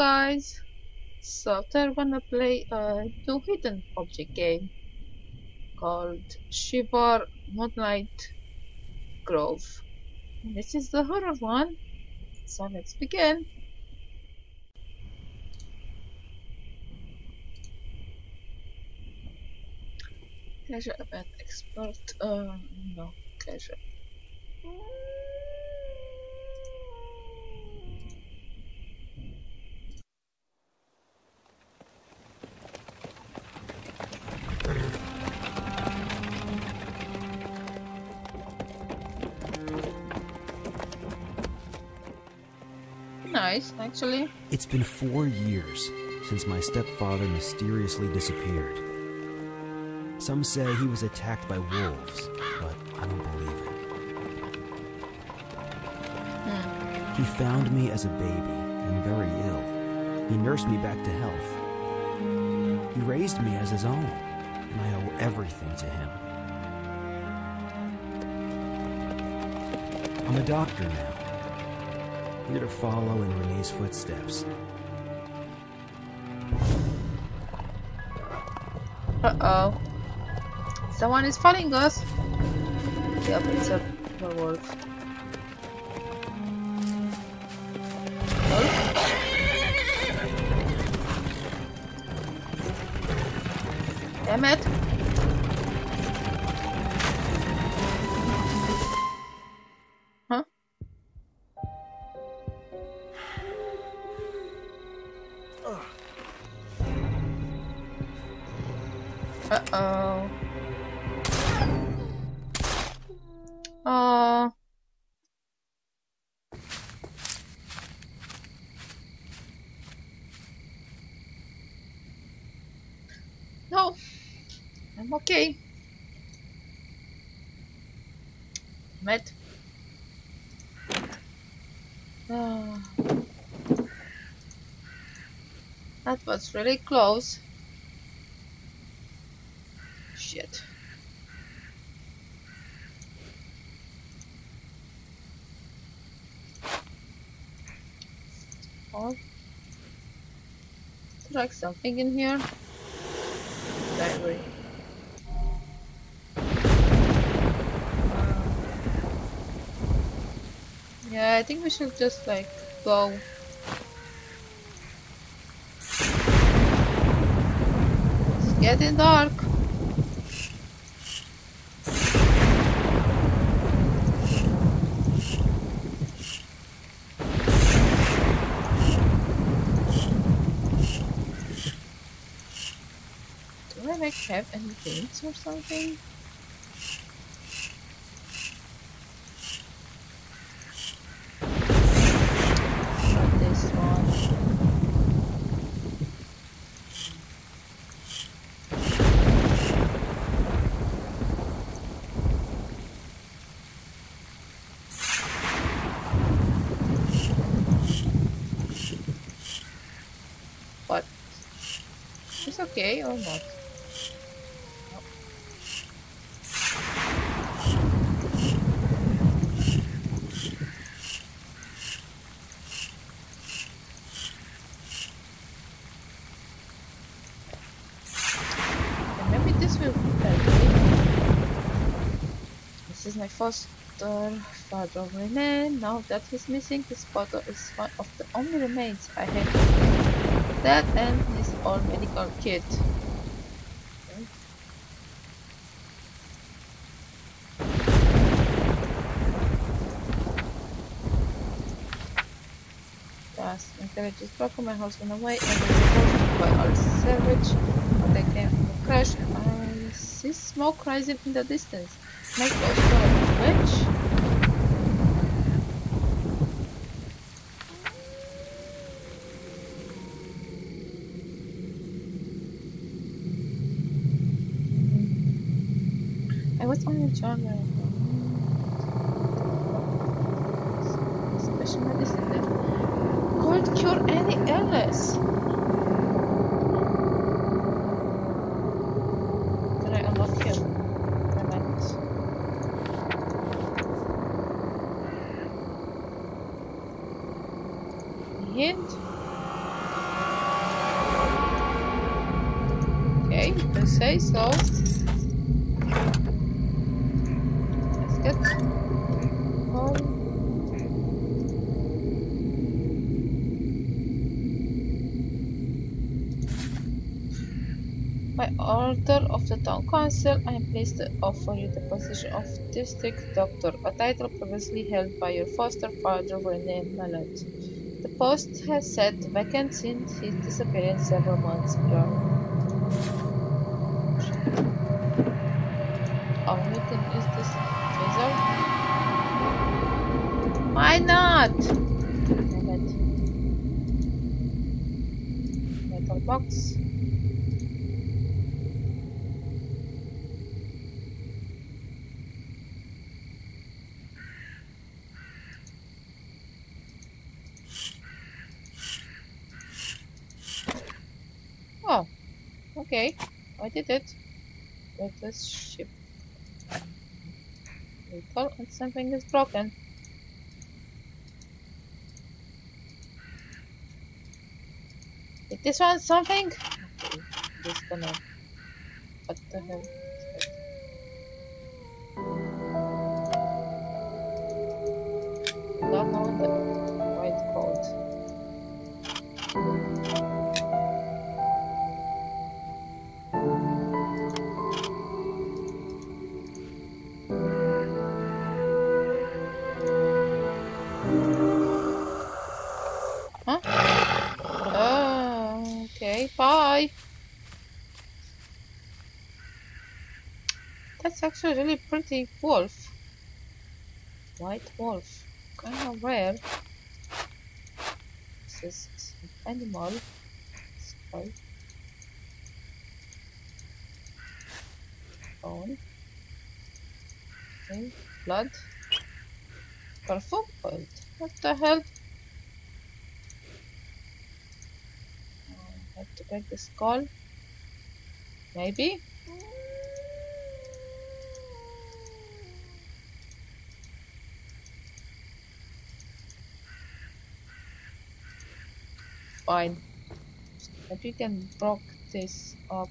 guys, so today I'm gonna play a two hidden object game called Shiver Moonlit Grove. And this is the horror one, so let's begin. Casual event expert, no, casual. Nice, actually. It's been 4 years since my stepfather mysteriously disappeared. Some say he was attacked by wolves, but I don't believe it. He found me as a baby and very ill. He nursed me back to health. He raised me as his own, and I owe everything to him. I'm a doctor now, here to follow in René's footsteps. Uh-oh. Someone is following us. Yep, it's a werewolf. Damn it! Huh? Uh-oh. Oh. No. I'm okay. Met. Oh. That was really close. Shit. Oh. There's like something in here. Diary. Yeah, I think we should just like go. It's getting dark. Do I like have any hints or something? Okay or not? No. Okay, maybe this will help me. This is my father René. Now that he's missing, his father is one of the only remains I have. That and his old medical kit. Okay. That's intelligence broken. My house went away and was supposed by our savage, but they came to a crash and I see smoke rising in the distance. Make those witch. What's on your genre? Special medicine that could cure any illness. Did I unlock him? I meant. Hint? closed. Let's get home. By order of the town council, I am pleased to offer you the position of district doctor, a title previously held by your foster father, René Malot. The post has sat vacant since his disappearance several months ago. Oh, we can use this razor. Why not? Metal box. Okay, I did it. With this ship. Recall and something is broken. Did this one something? Okay, this gonna. What the hell? I don't know why it's called. Bye. That's actually a really pretty wolf. White wolf. Kind of rare. This is an animal. Sorry. Bone. Okay. Blood. Perfume oil. What the hell? To get the skull, maybe. Fine. If you can block this up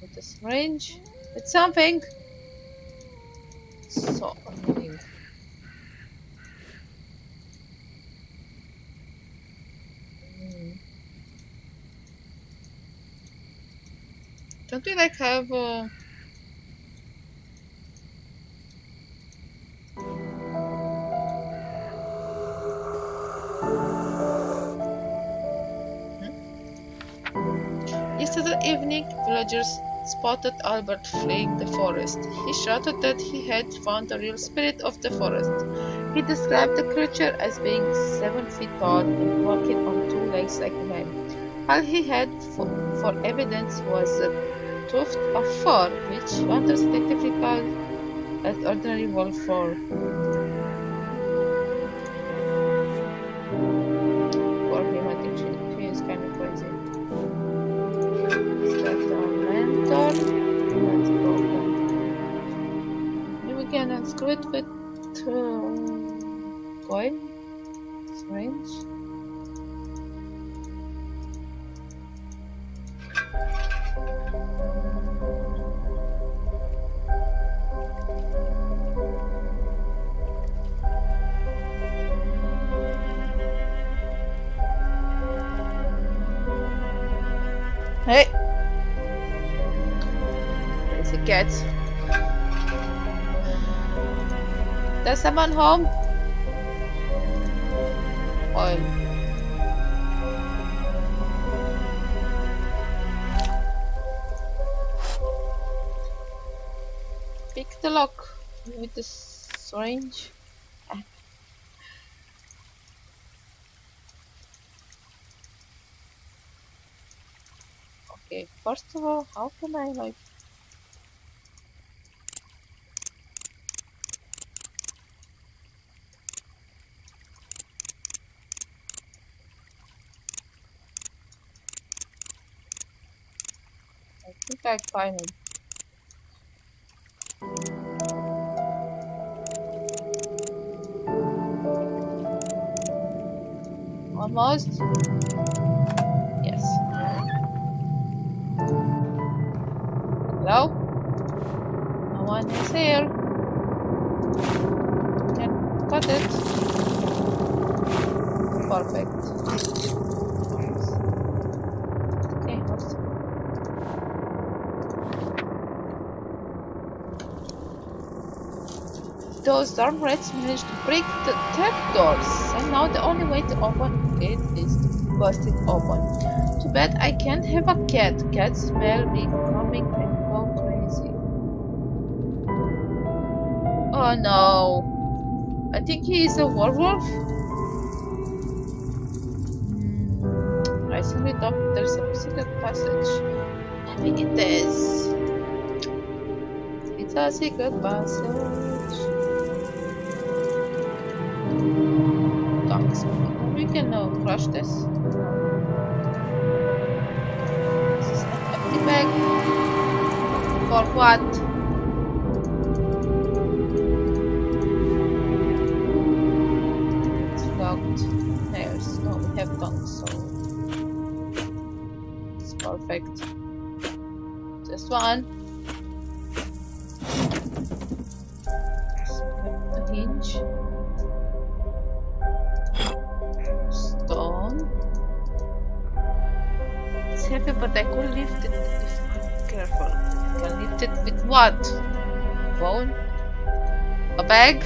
with this syringe, it's something. So annoying. Don't we like have Yesterday evening, villagers spotted Albert fleeing the forest. He shouted that he had found the real spirit of the forest. He described the creature as being 7 feet tall and walking on 2 legs like a man. All he had for evidence was a tuft of fur, which hunters technically call an ordinary wolf fur. For him, I think she is kind of crazy. Is that our mentor? That's broken. Maybe we can unscrew it with coin, syringe. Hey, there's a cat. There's someone home. Oil. Pick the lock with the syringe. Okay, first of all, how can I like... I think I finally... Almost? Yes. Hello? No one is here. Can cut it. Perfect. Okay, awesome. Those darn rats managed to break the trapdoors, and now the only way to open it is to bust it open. Too bad I can't have a cat. Cats smell me coming and go crazy. Oh no. I think he is a werewolf. I simply thought there's a secret passage. I think it is. It's a secret passage. Thanks. We can now crush this. Back for what? It's locked. There's no, we have done so. It's perfect. Just one. A hinge. Stone. It's heavy, but I could lift it. Careful. You can lift it with what? Bone? A bag?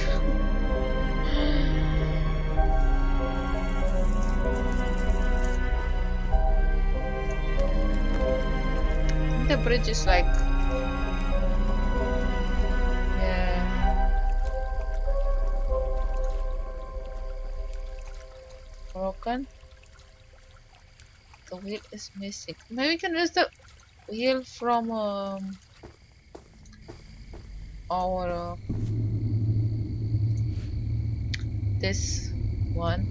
The bridge is like... yeah... broken. The wheel is missing. Maybe we can use the wheel from our this one.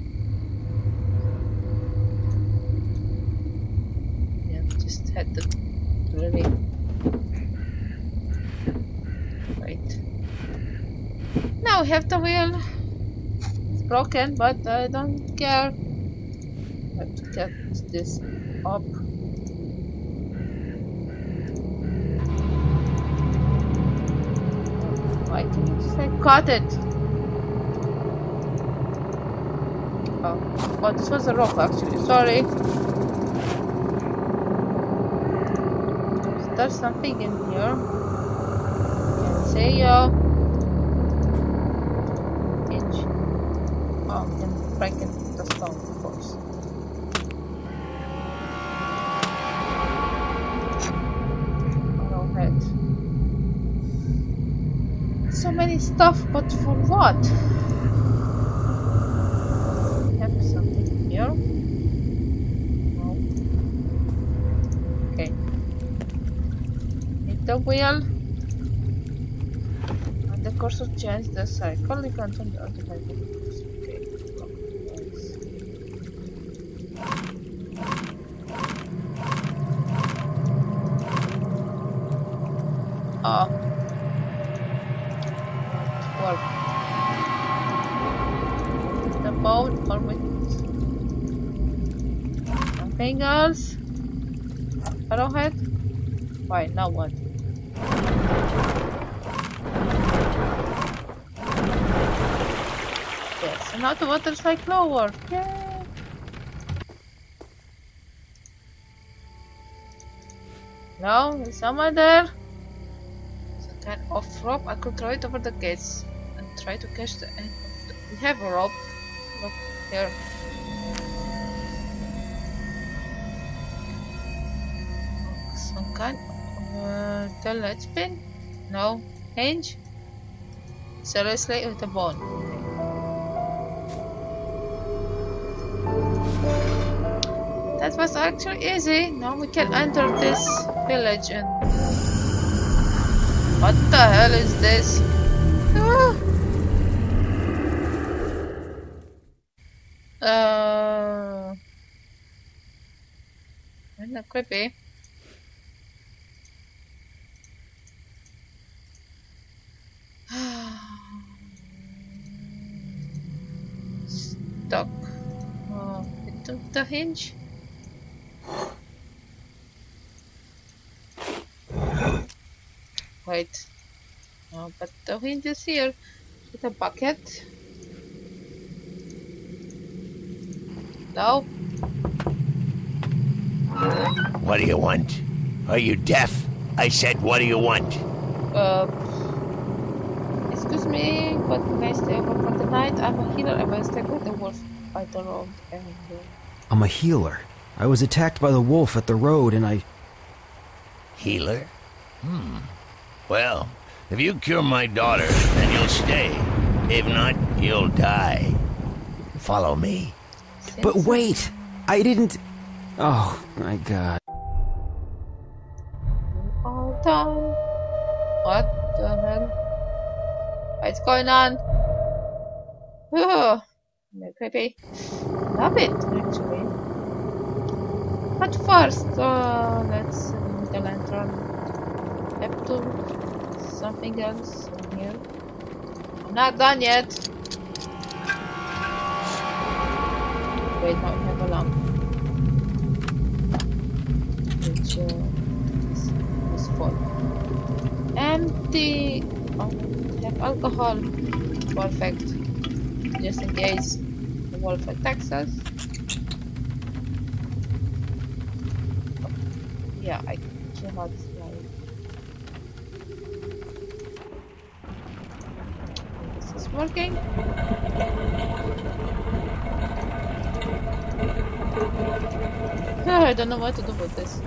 Yeah, just had the really right. Now we have the wheel. It's broken, but I don't care. I have to get this up. I caught it. Oh, this was a rock actually. Sorry. There's something in here. Can see you. Inch. Oh, and break it with the stone, of course. So many stuff, but for what? We have something here. No. Okay. Need the wheel. And the cursor change the cycle. You can turn the automatic. Okay. Nice. Oh. Or with something else. Arrowhead? Why, now what? Yes, and now the water's like lower. Yay! No, there's someone there. There's a kind of rope. I could throw it over the gates and try to catch the end of the... we have a rope. Here. Some kind of the light pin? No. Hinge? Seriously, with a bone. That was actually easy. Now we can enter this village and... what the hell is this? Ah! Kinda creepy. Stuck. Oh, it took the hinge. quite. No, but the wind is here with a bucket. No. What do you want? Are you deaf? I said, what do you want? Excuse me, but can I stay over for the night? I'm a healer. I was attacked by the wolf. I don't know anything. I'm a healer. I was attacked by the wolf at the road and I... Healer? Hmm. Well, if you cure my daughter, then you'll stay. If not, you'll die. Follow me. But wait! I didn't... Oh, my God. All done. What the hell? What's going on? Oh, creepy. Love it, actually. But first, let's move the lantern up to something else in here. I'm not done yet. Wait, no, I have a lamp. Which is full. Empty. Oh, I have alcohol. Perfect. Just in case the wolf attacks us. Yeah, I cannot slide. This is working. I don't know what to do with this.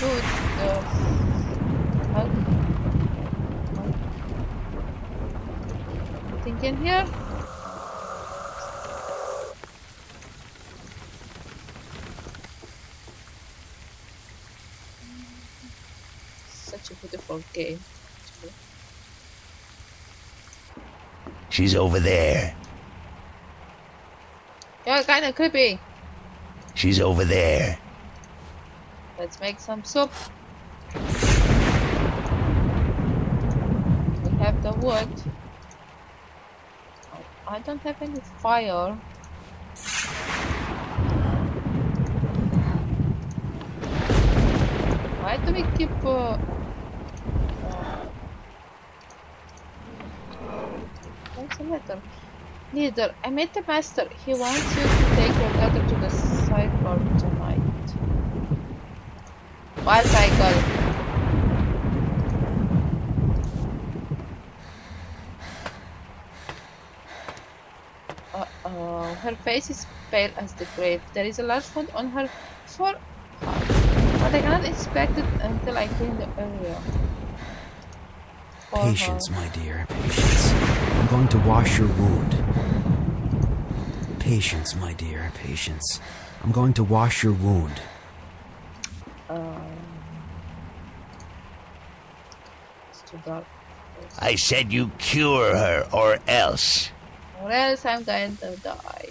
Good. Nothing in here. Such a beautiful game. She's over there. Yeah, kind of creepy. She's over there. Let's make some soup. We have the wood. Oh, I don't have any fire. Why do we keep... what's the matter? Leader, I met the master. He wants you to take your daughter to the cycle tonight. What cycle? Uh-oh. Her face is pale as the grave. There is a large wound on her forehead. But I cannot inspect it until I clean the area. Patience, my dear, patience. I'm going to wash your wound. Patience, my dear, patience. I'm going to wash your wound. It's too dark. I said you cure her or else. Or else I'm going to die.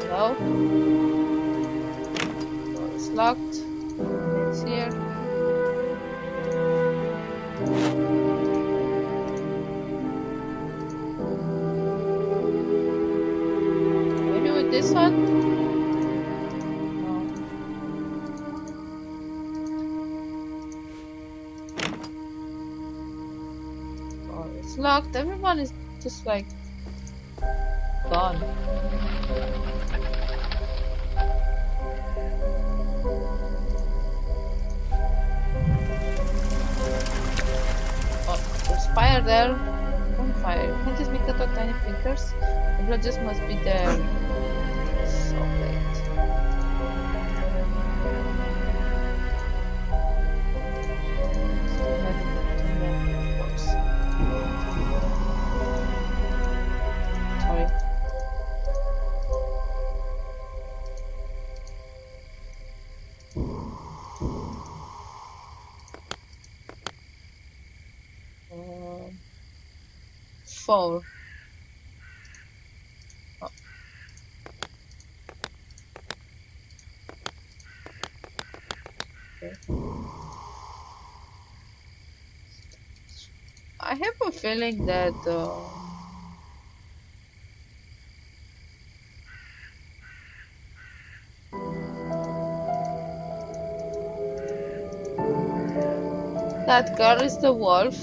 Hello? Door is locked. It's here. Maybe with this one? No. Door is locked. Everyone is just like gone. Fire there, on fire. Can I just make that with tiny fingers? The blood just must be there. So late. Still have to move, of course. Sorry. Four. Oh. Okay. I have a feeling that that girl is the wolf.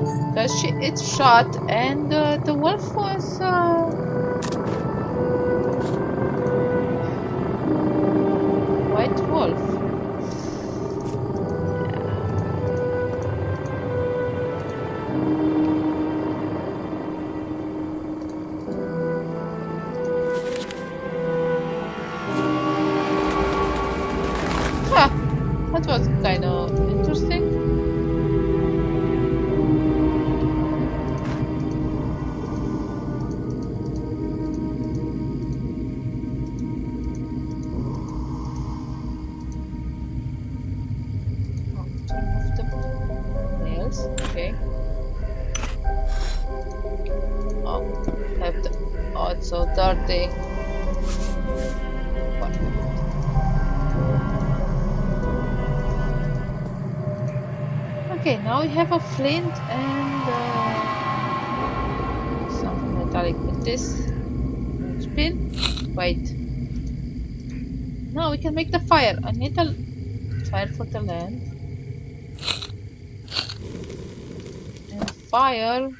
Because she is shot and the wolf was... white wolf. Flint and some metallic with this spin. Wait. No, we can make the fire. I need a fire for the land. And fire.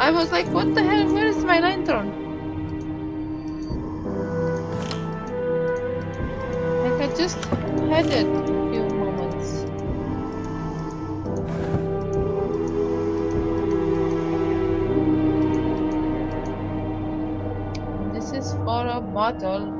I was like, what the hell? Where is my lantern? Like I just had it a few moments. This is for a bottle.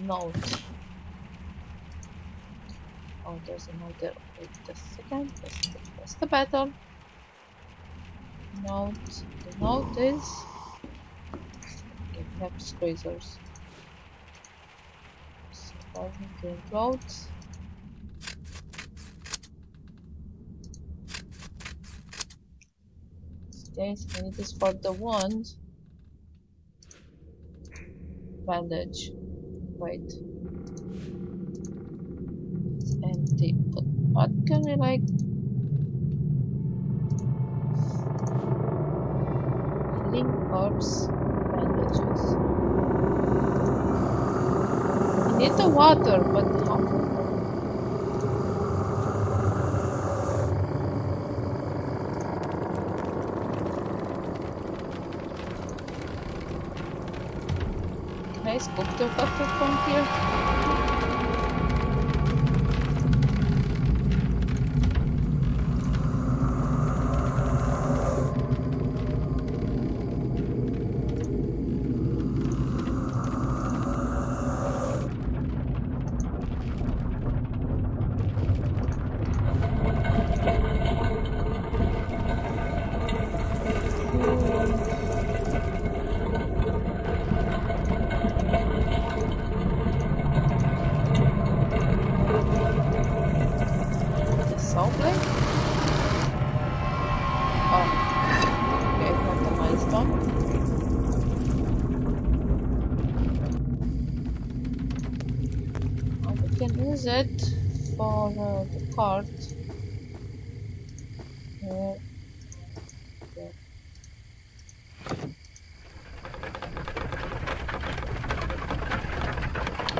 Note. Oh, there's a note there. Wait a second. That's the battle. Note. The note is. Kidnap squeezers. So, I'm going to load. Today's need is for the wand. Bandage. Wait. It's empty. But what can we like? Link corpse bandages. We need the water, but how? Can I scoop the water from here? can use it for the cart.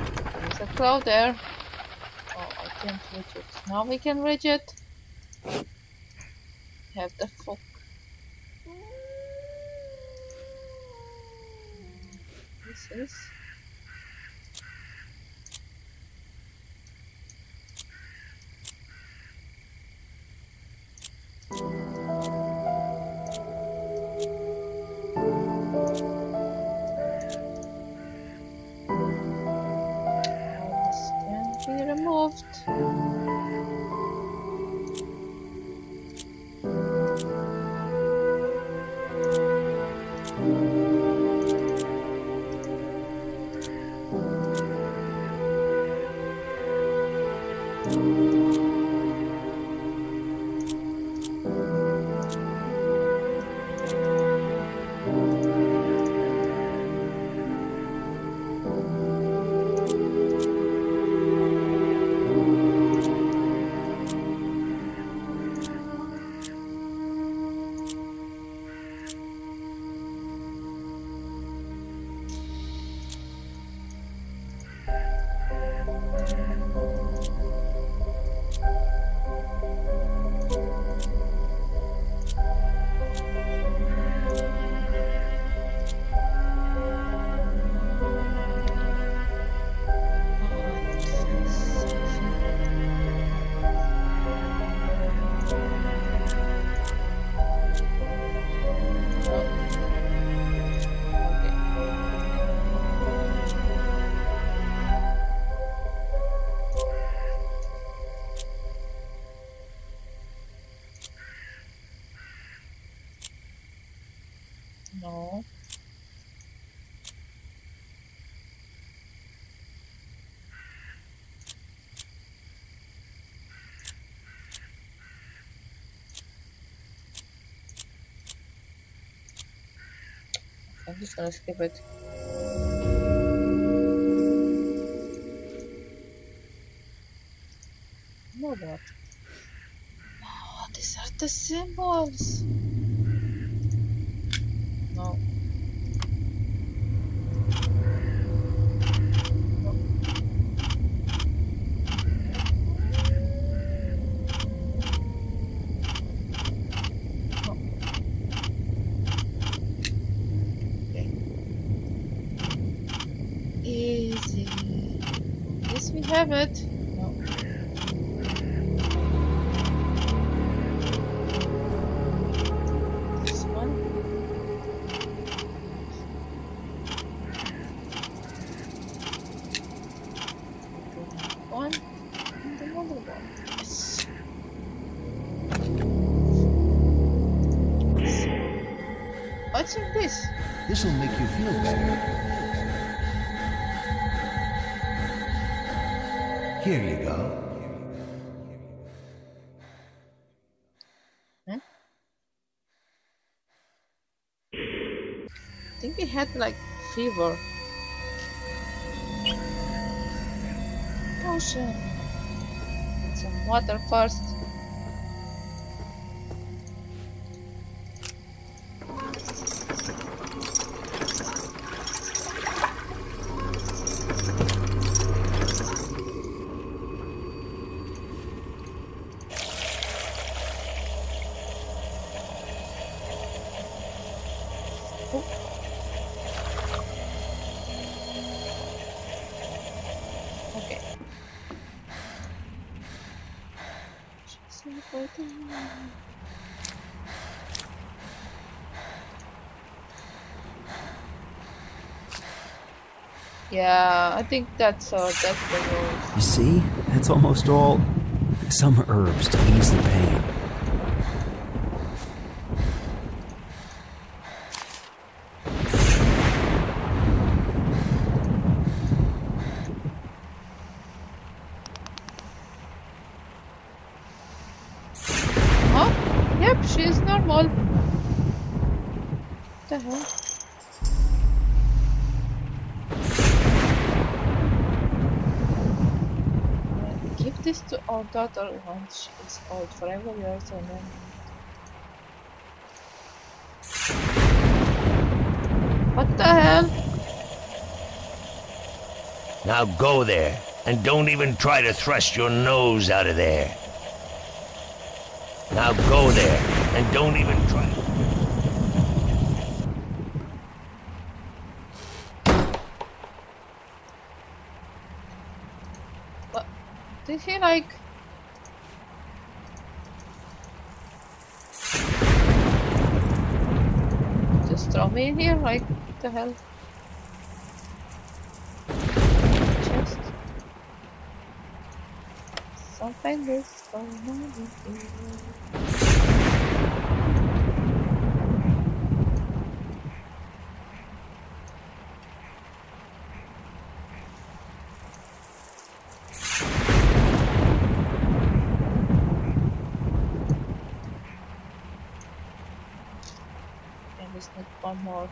There's a cloud there. Oh, I can't reach it. Now we can reach it. Have the fuck. This is. No. I'm just gonna skip it. No, that. Oh, these are the symbols. Have it. No. This one. One and another one. Yes. What's in this? This will make you feel better. Here you go. Huh? I think he had like fever. Potion. Get some water first. Yeah, I think that's the rules. You see? That's almost all. Some herbs to ease the pain. this to our daughter when she is old, forever yours, René. What the hell? Now go there, and don't even try to thrust your nose out of there. Now go there, and don't even try. What? Did he like... just throw me in here? Like, what the hell? Just... something is going on here. One more.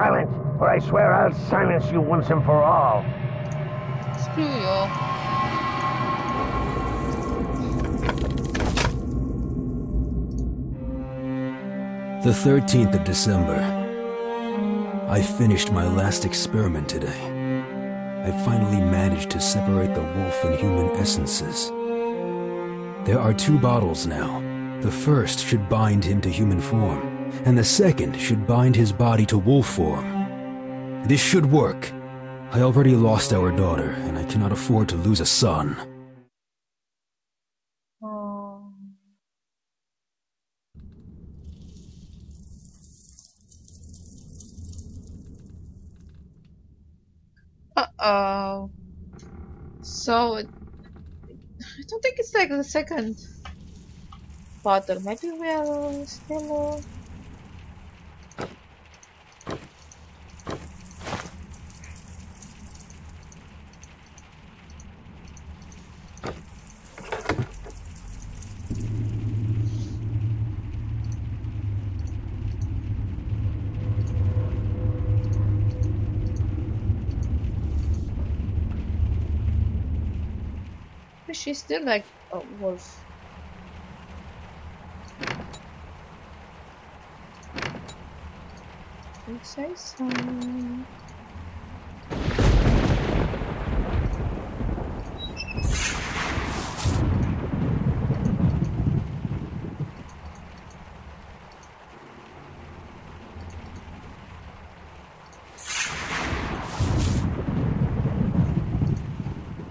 Silent, or I swear I'll silence you once and for all. Screw you all. The 13th of December. I finished my last experiment today. I finally managed to separate the wolf and human essences. There are two bottles now. The first should bind him to human form, and the second should bind his body to wolf form. This should work. I already lost our daughter, and I cannot afford to lose a son. Oh. Uh-oh. So, I don't think it's like the second bottle. Maybe we are still... she's still like a wolf. Don't say so.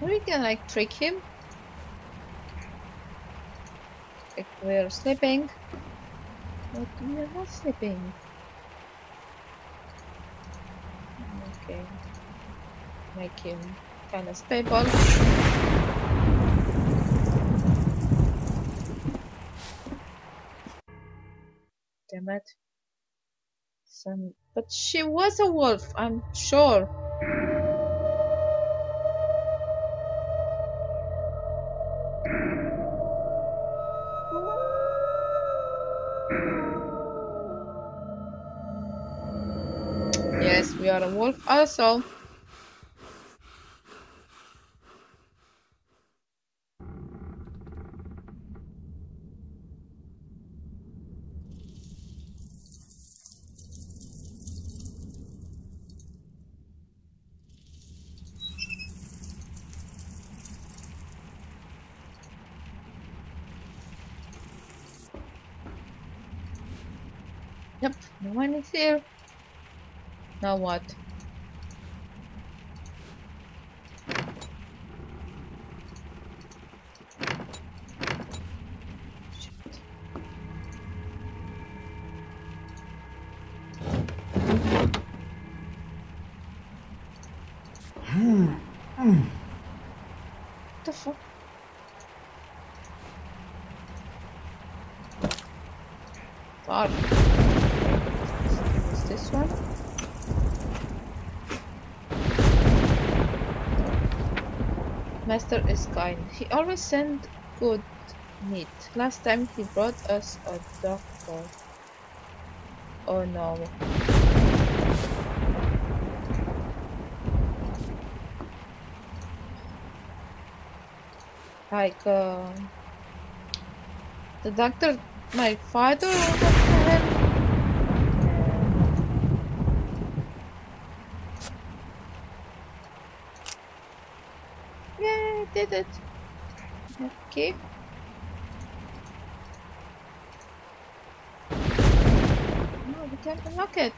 Maybe we can like trick him. We're sleeping, but we are not sleeping. Okay, make him kind of stable. Damn it! Some, but she was a wolf, I'm sure. got a wolf also. Yep, no one is here. Now what? Shit. What the fuck? Fuck. This one? Master is kind. He always sent good meat. Last time he brought us a doctor. Oh no. Like, the doctor, my father, what the hell? Did it. Okay. No, we can't unlock it.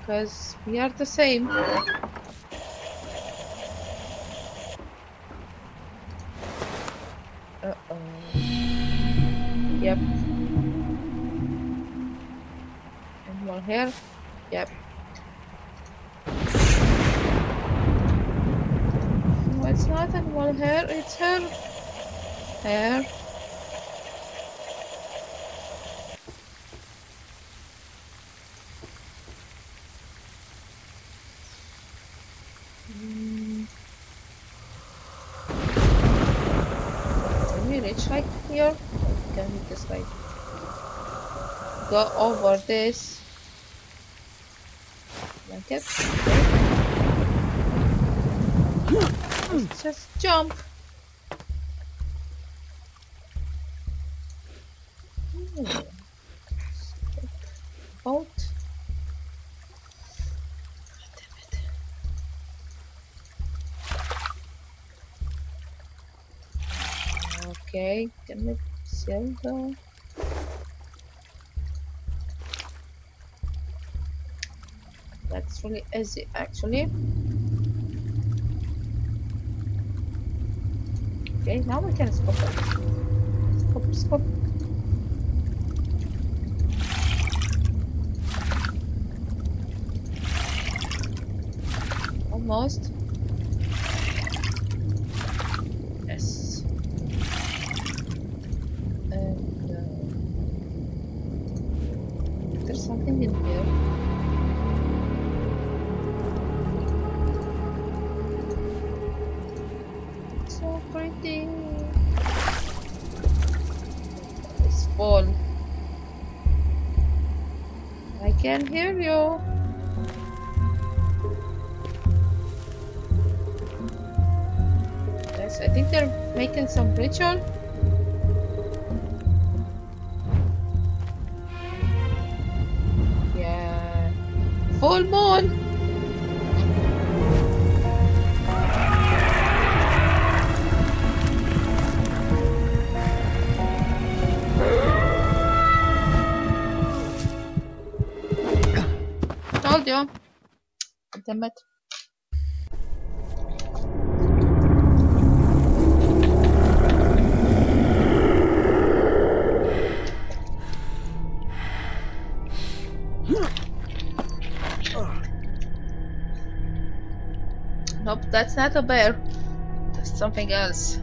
Because we are the same. Yep. And more here. Yep. It's not an one hair, it's her hair. Can we reach like here? We can hit this like go over this blanket. Okay. Let's just jump. Bolt. God damn it. Okay, damn it, silver. That's really easy, actually. Okay, now we can scope it. Scope, scope. Almost. Yes. And there's something in here. It's full. I can hear you. Yes, I think they're making some ritual. Yeah. Full moon. Damn it. Nope, that's not a bear. That's something else.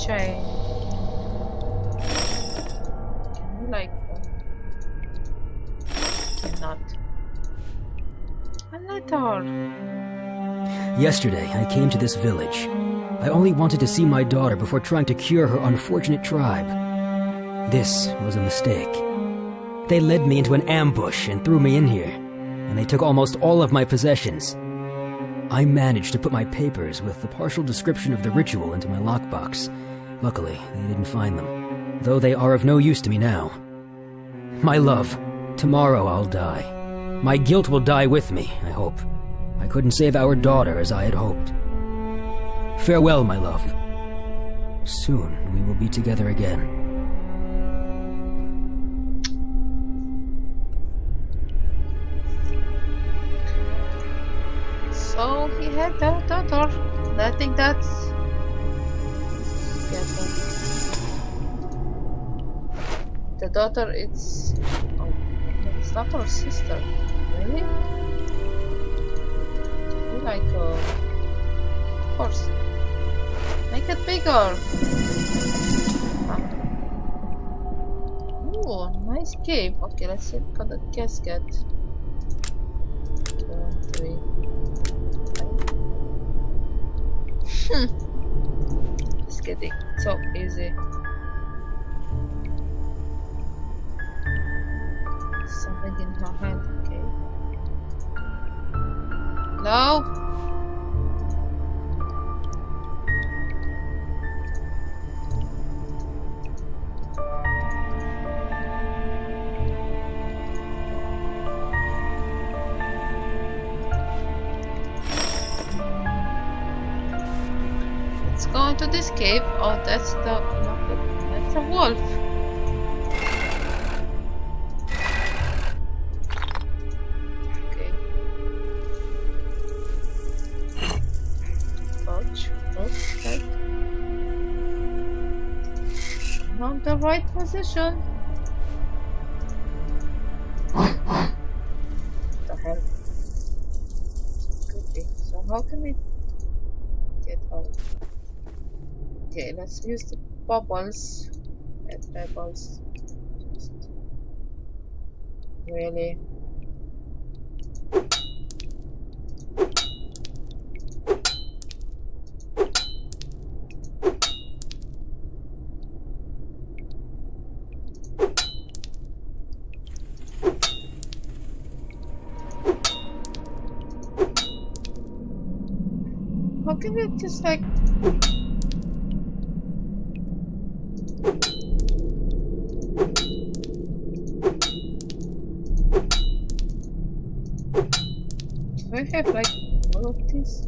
Shame. Like cannot. Yesterday I came to this village. I only wanted to see my daughter before trying to cure her unfortunate tribe. This was a mistake. They led me into an ambush and threw me in here, and they took almost all of my possessions. I managed to put my papers with the partial description of the ritual into my lockbox. Luckily, they didn't find them, though they are of no use to me now. My love, tomorrow I'll die. My guilt will die with me, I hope. I couldn't save our daughter as I had hoped. Farewell, my love. Soon we will be together again. So he had that daughter. I think that's... The daughter, it's... Oh, it's not her sister. Really? Be like a... horse. Make it bigger! Ooh, nice cave. Okay, let's look at the casket. 1, 2, 3... It's getting so easy. Something in her hand, okay. No! Go into this cave. Oh, that's the... That's a wolf. Okay. Ouch. Ouch. Right. Not the right position. What the hell? Okay, so how can we get out? Okay, let's use the bubbles. Add bubbles. Just really. How can we just like... I have like all of this.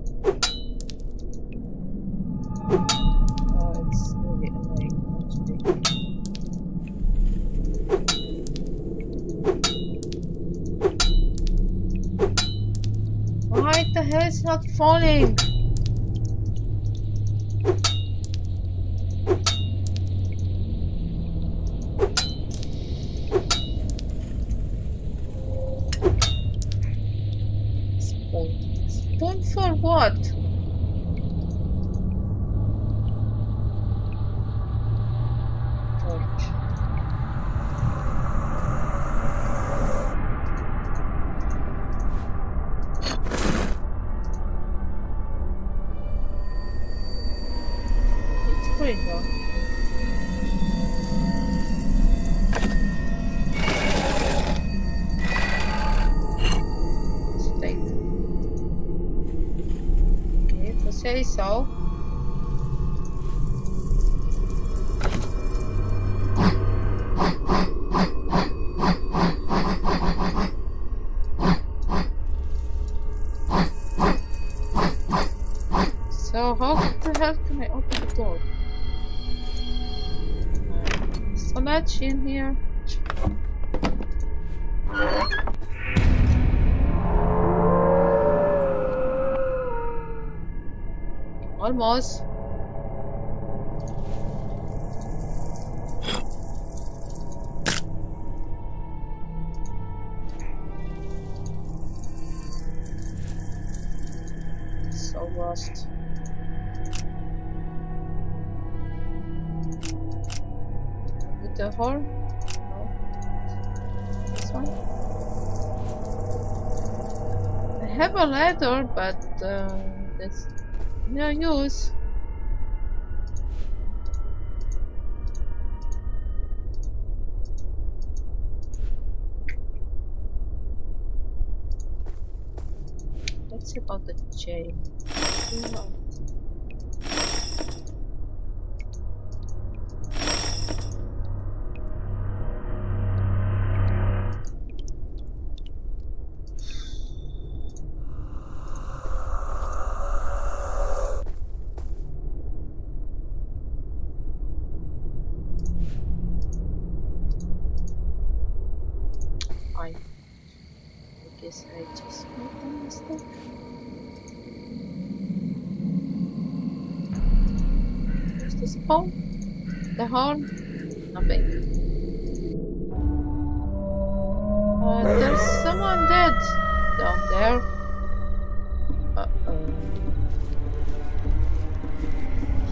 Oh, it's really annoying actually. Why the hell is not falling? Say so. So how the hell can I open the door? So much in here. Almost. So lost. With the horn? No. This one? I have a ladder, but that's no use. Let's see about the chain. No. The horn? Nothing. There's someone dead down there.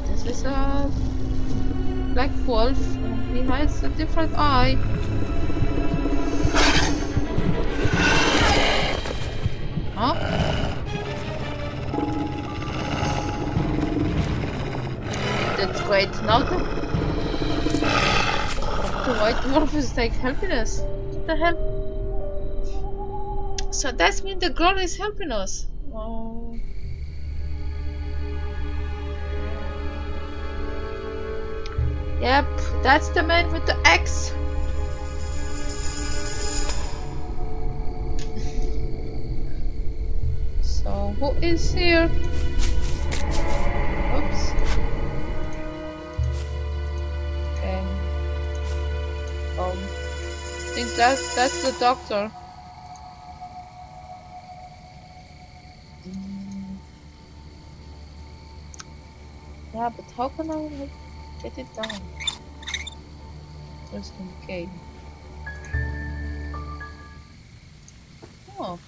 This is a black wolf. He has a different eye. Huh? That's quite nothing. The white wolf is like helping us. What the hell? So that means the girl is helping us. Oh. Yep, that's the man with the axe. So who is here? I think that's the doctor. Yeah, but how can I get it down? Just in case. Oh.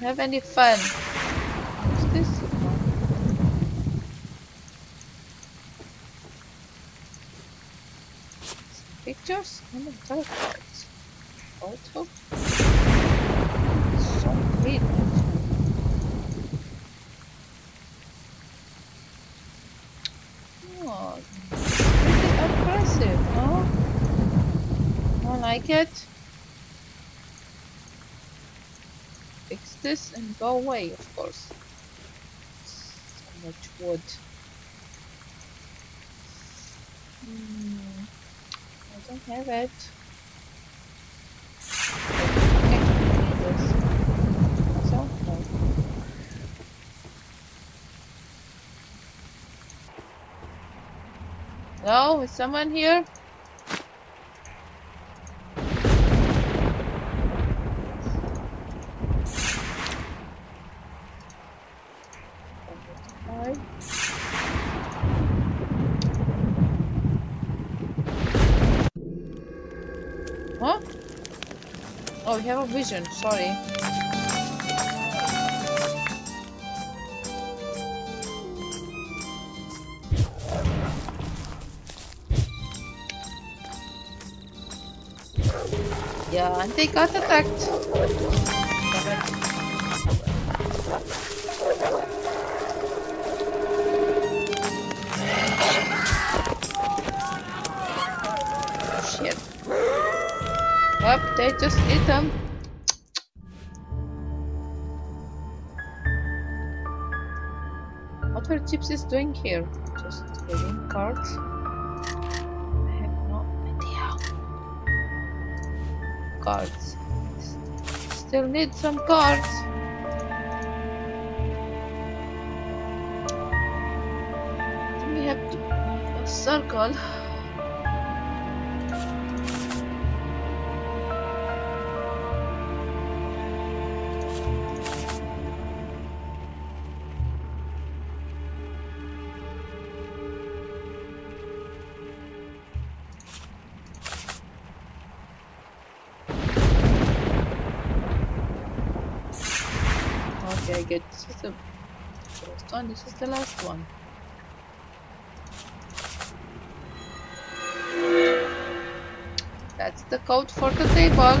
Have any fun? What's this? Some pictures? Oh my god, it's auto. It's so green. Oh, this is aggressive, huh? Don't like it. Fix this and go away, of course. So much wood. I don't have it. Hello, is someone here? Oh, we have a vision, sorry. Yeah, and they got attacked. Shit. Well, they just hit them. What are gypsies doing here? Just playing cards. I have no idea. Cards. Still need some cards. We have to a circle. I get this is the first one, this is the last one. That's the code for the table.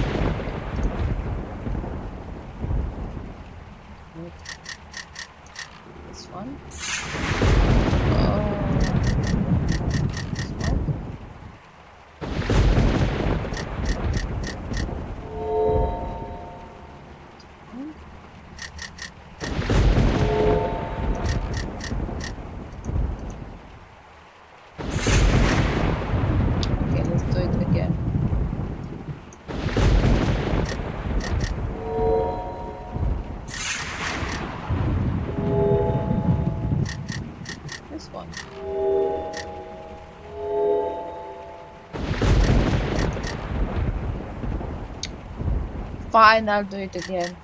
Fine, I'll do it again.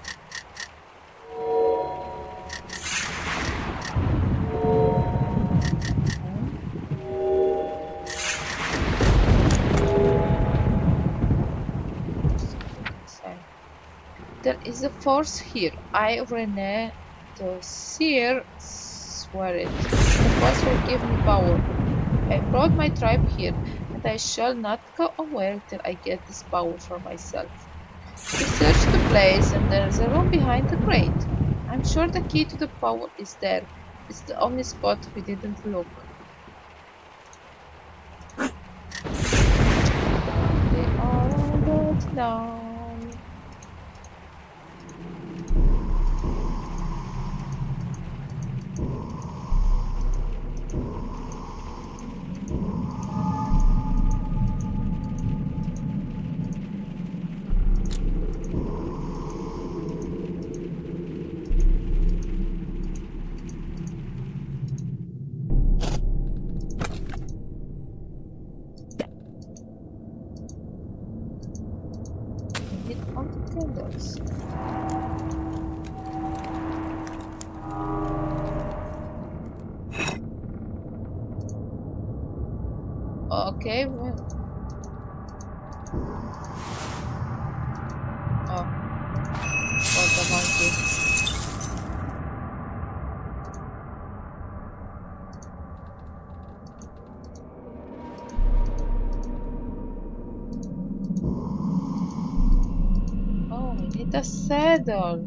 There is a force here. I, René the Seer, swear it. The force will give me power. I brought my tribe here, and I shall not go away till I get this power for myself. We search the place, and there is a room behind the grate. I'm sure the key to the power is there. It's the only spot we didn't look. They all got down. Okay, well. Oh. What the monkey. Oh, we need a saddle.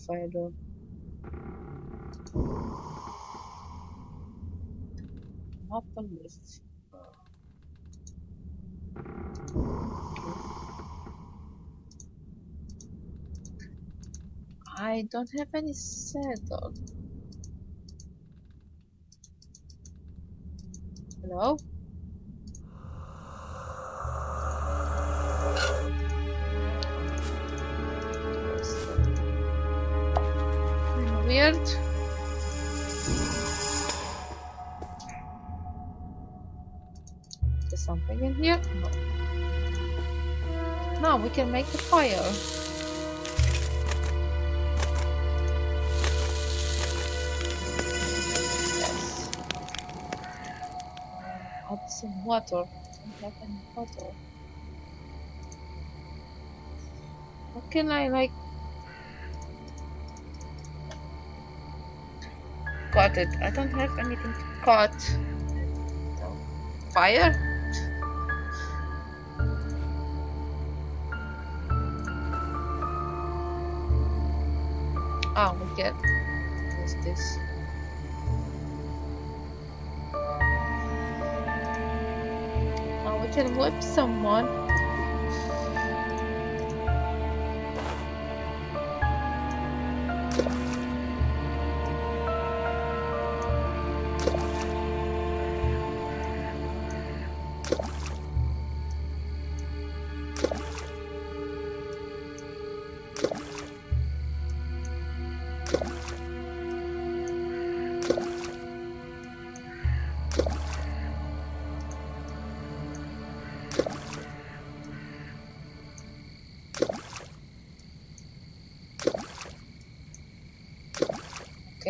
Saddle. Not the list. I don't have any saddle. Hello? Weird. There's something in here? No. Now we can make the fire. Yes. Add some water. I don't have any water. What can I like? Got it. I don't have anything to cut. Fire? Ah, we get. What's this? Now we can whip someone.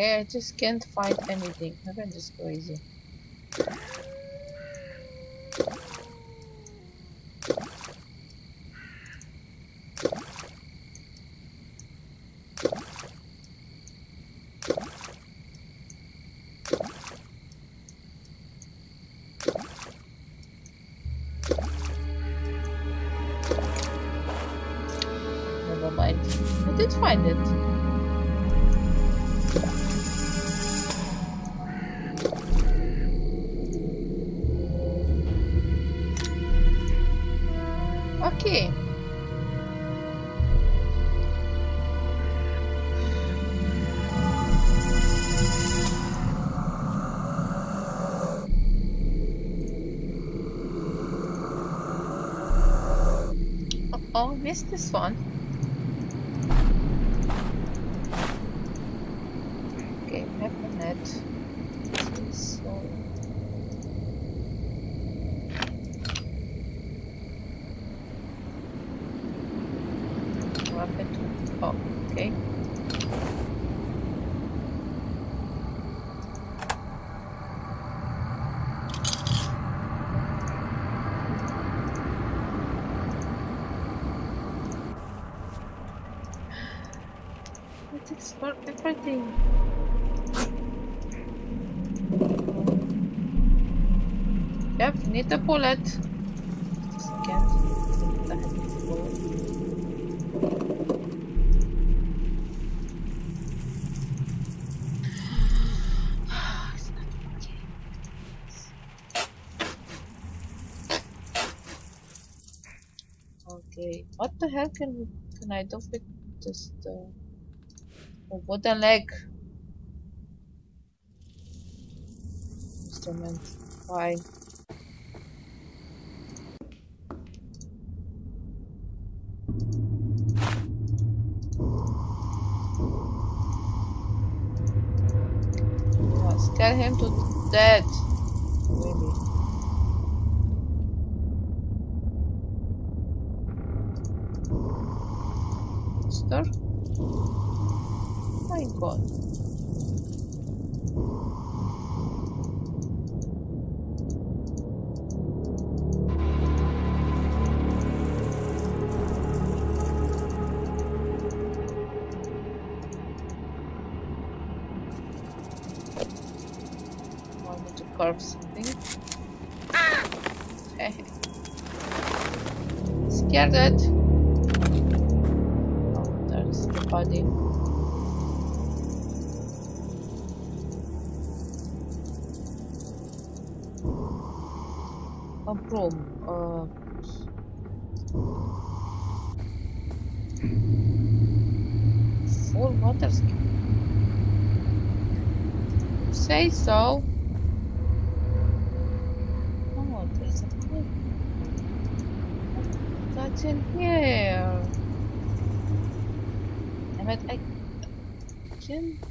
I just can't find anything. I'm just crazy. Never mind. I did find it. Okay. Oh, I missed this one. Okay, map on it. So. Oh, okay. Let's explore everything. Yep, need a bullet. Just can't put the bullet. What the hell can I do with just a wooden leg? Instrument. Why? I'll scare him to death. My God. I want to carve something. Scared it. Body. A broom. Full water skin. Say so. Oh, there's a clip. What's in here? But I can.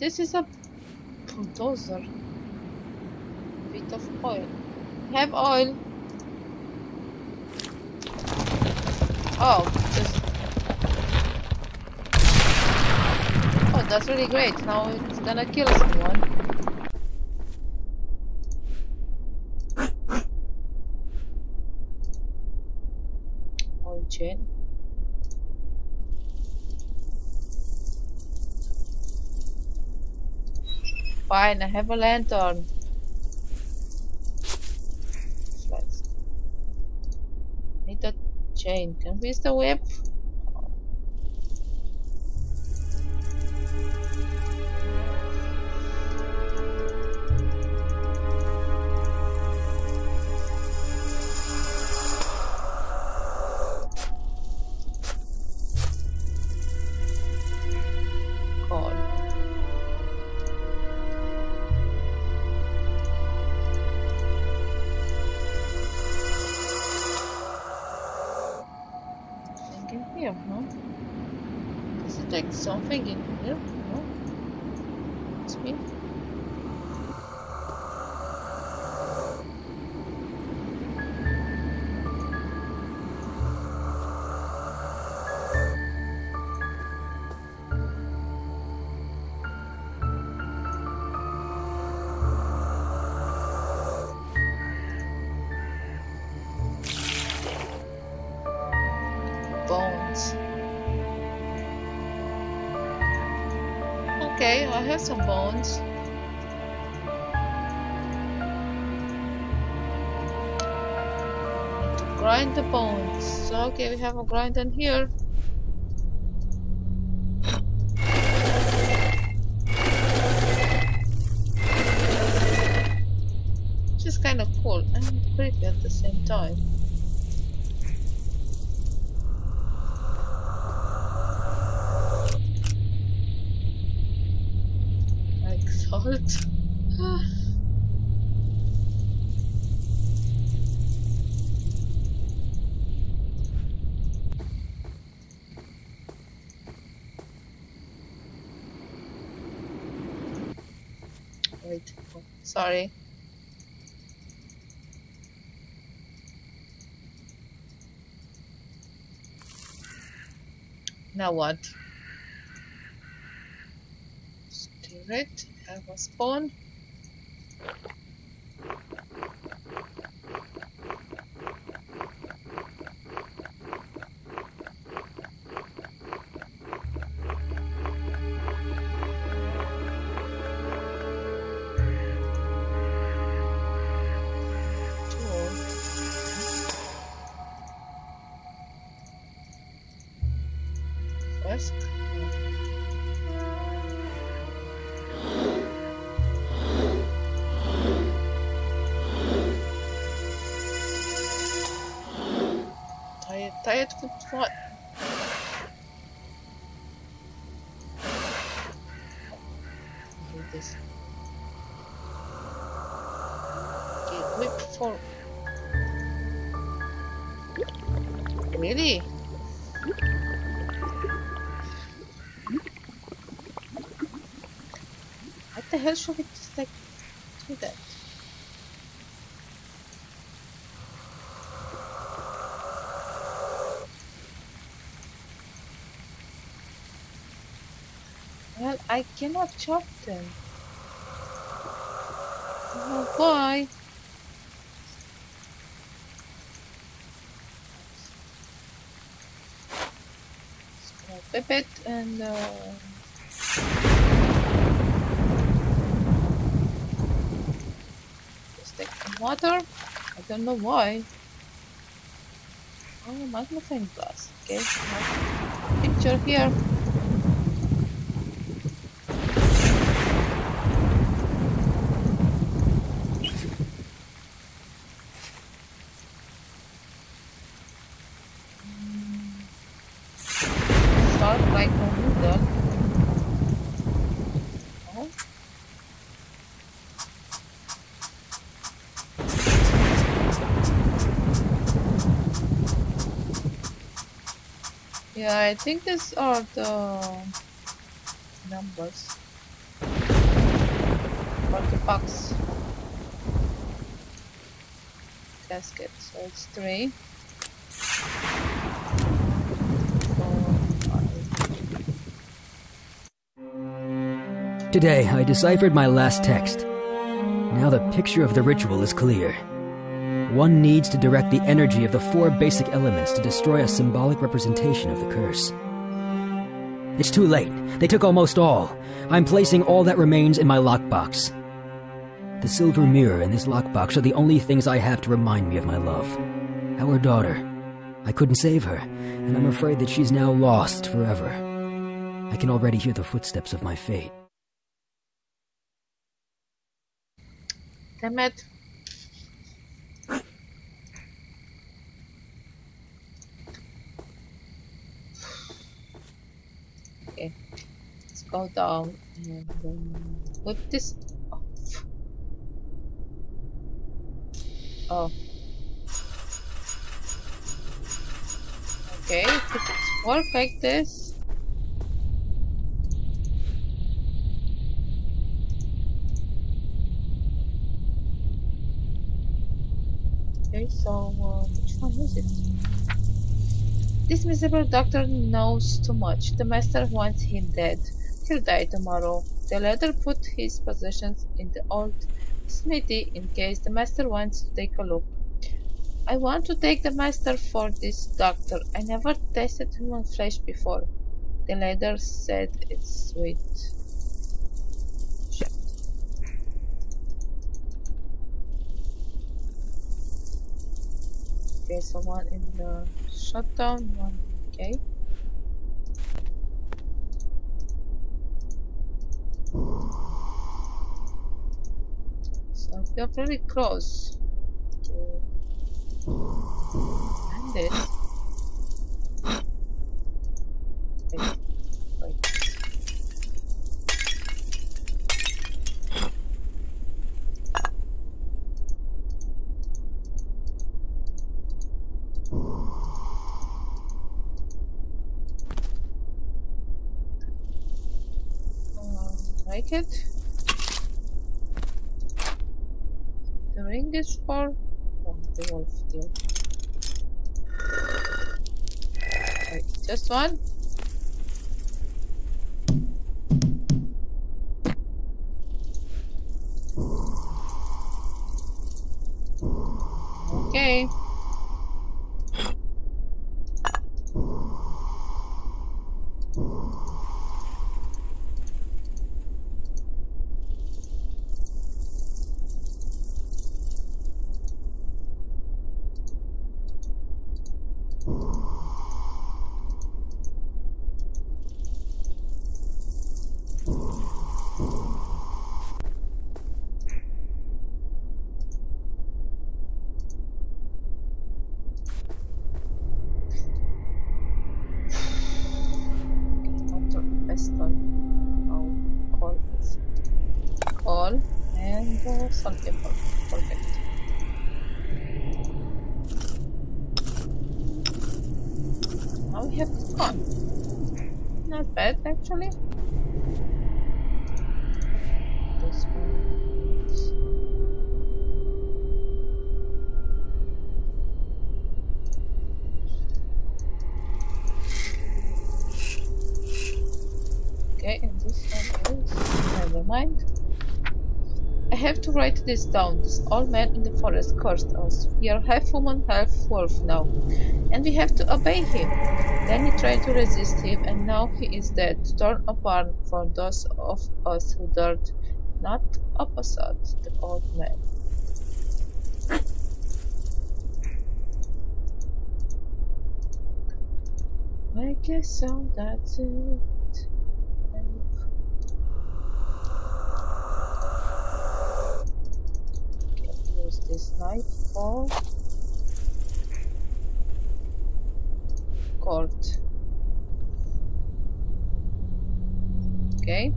This is a bulldozer. Bit of oil. Have oil. Oh, just. Oh, that's really great. Now it's gonna kill someone. Chain. Fine, I have a lantern. Slides. Need a chain. Can we use the whip? Something in here, no? It's me. Bones. Okay, I have some bones. I need to grind the bones. Okay, we have a grinder here. Which is kind of cool and creepy at the same time. way too long. Sorry. Now what? Steer it. Have a spawn. Tired could what? Do this. Okay, whip for. Really? What the hell should we just like do that? Well, I cannot chop them. Oh boy! Scrap it and just take some water. I don't know why. Oh, magnifying glass. Okay, picture here. Yeah, I think these are the numbers for the box casket. So it's 3. Today, I deciphered my last text. Now the picture of the ritual is clear. One needs to direct the energy of the 4 basic elements to destroy a symbolic representation of the curse. It's too late. They took almost all. I'm placing all that remains in my lockbox. The silver mirror and this lockbox are the only things I have to remind me of my love. Our daughter. I couldn't save her, and I'm afraid that she's now lost forever. I can already hear the footsteps of my fate. Damn it. Go down and then put this off. Oh. Okay, if it works like this. Okay, so which one is it? This miserable doctor knows too much. The master wants him dead. He'll die tomorrow. The latter put his possessions in the old smithy in case the master wants to take a look. I want to take the master for this doctor. I never tasted human flesh before. The latter said it's sweet. Shit. Okay, so one in the shutdown, one okay. So we are pretty close to end it. Wait. Like it. The ring is for the wolf deal. Wait, just one? Okay. Actually, this one is... okay, and this one is never mind. I have to write this down. This old man in the forest cursed us. We are half human, half wolf now, and we have to obey him. Then he tried to resist him, and now he is dead, torn apart from those of us who dared not opposite the old man. I guess so, that's it. Okay, use this knife for... court. Okay,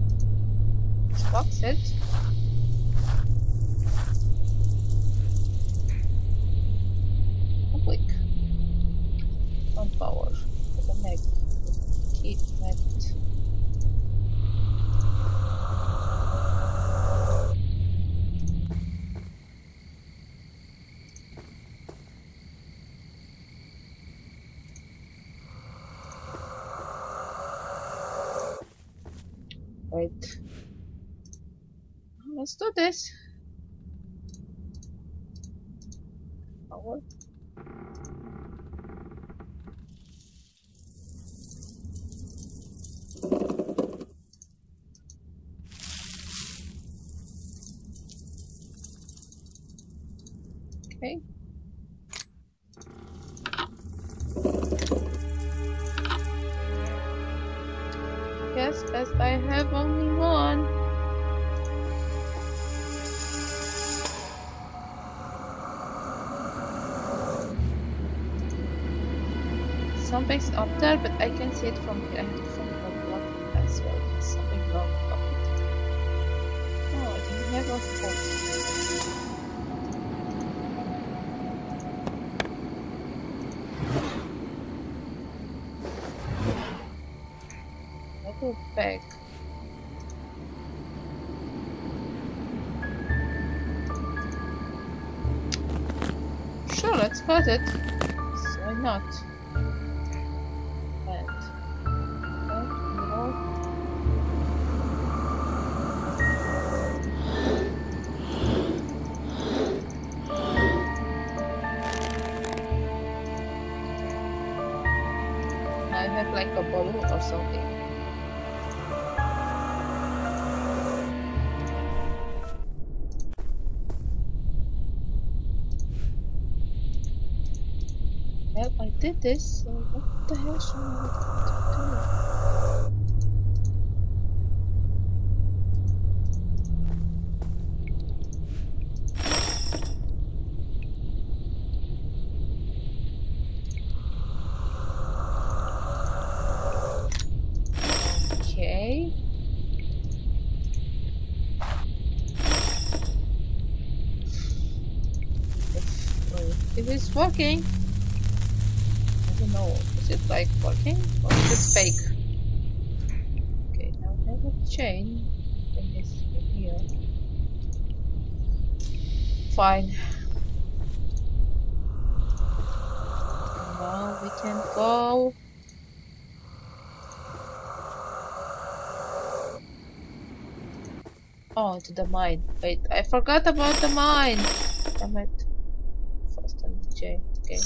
let's box it. Quick. On power. With the mag. Keep magnet. Let's do this. Power. Okay. Yes, best I have only one. Something's up there, but I can see it from here. I have to find the block as well. There's something wrong up there. Oh, I didn't have a phone. Let's go back. Sure, let's cut it. So why not? Did this? So what the hell should I do? Okay. If it's working. No, is it like working or is it fake? Okay, now I have a chain. I think it's in here. fine. Now we can go. Oh, to the mine. Wait, I forgot about the mine. Damn it. First on J. Okay.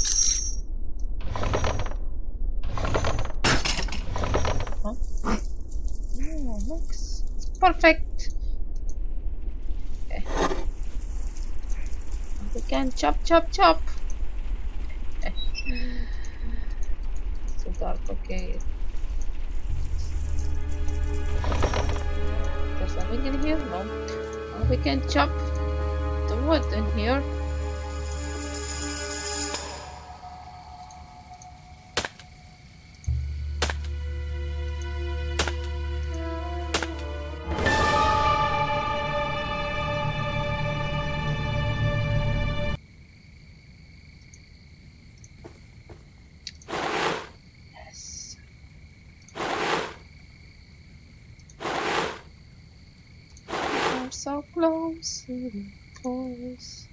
Huh? Oh, looks perfect. Okay. We can chop. It's so dark. Okay. There's nothing in here, no. We can chop the wood in here. So close to the forest.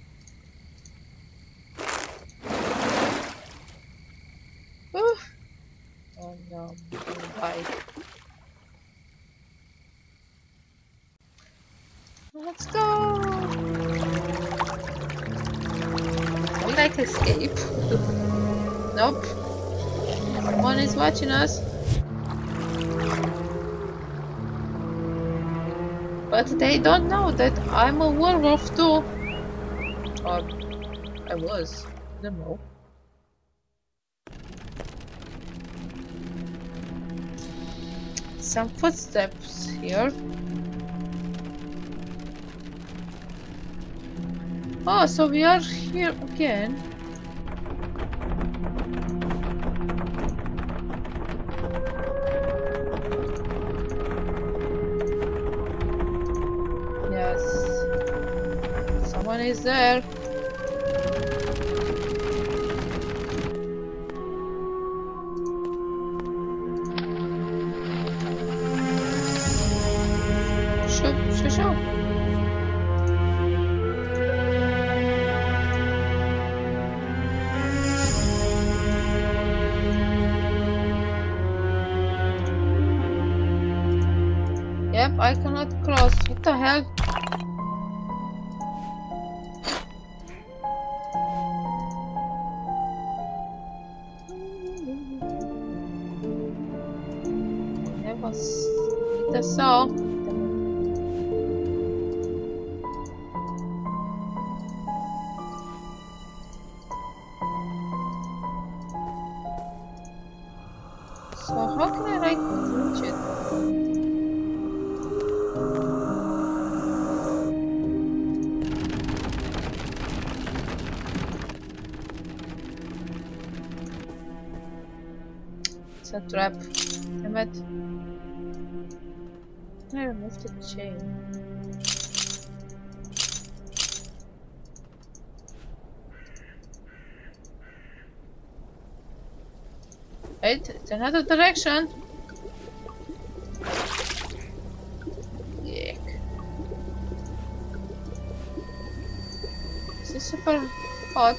Oh no, bye. Let's go. We like escape. Nope. Everyone is watching us. But they don't know that I'm a werewolf too. Or I was. I don't know. Some footsteps here. Oh, so we are here again. Is there? Show. Yep, I cannot cross. What the hell? So how can I like reach it? It's a trap. Damn it. I removed the chain. Wait, it's another direction. Yuck. This is super hot.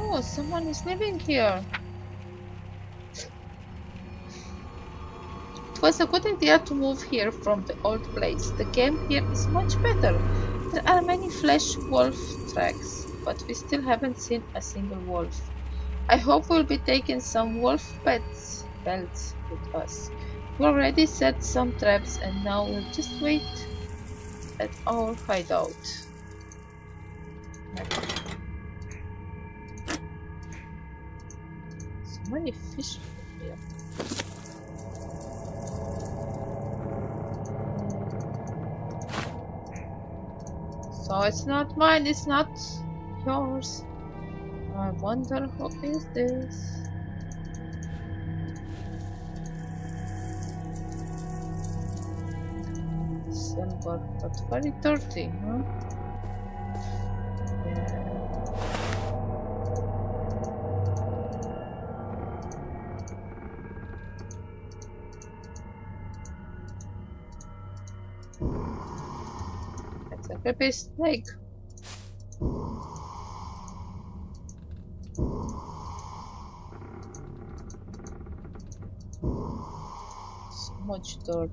Oh, someone is living here. It was a good idea to move here from the old place. The game here is much better. There are many flesh wolf tracks, but we still haven't seen a single wolf. I hope we'll be taking some wolf pelts with us. We already set some traps and now we'll just wait at our hideout. So many fish here. No, it's not mine, it's not yours. I wonder who is this? Silver, but very dirty, huh? Yeah. The Pepe's like... so much dirt.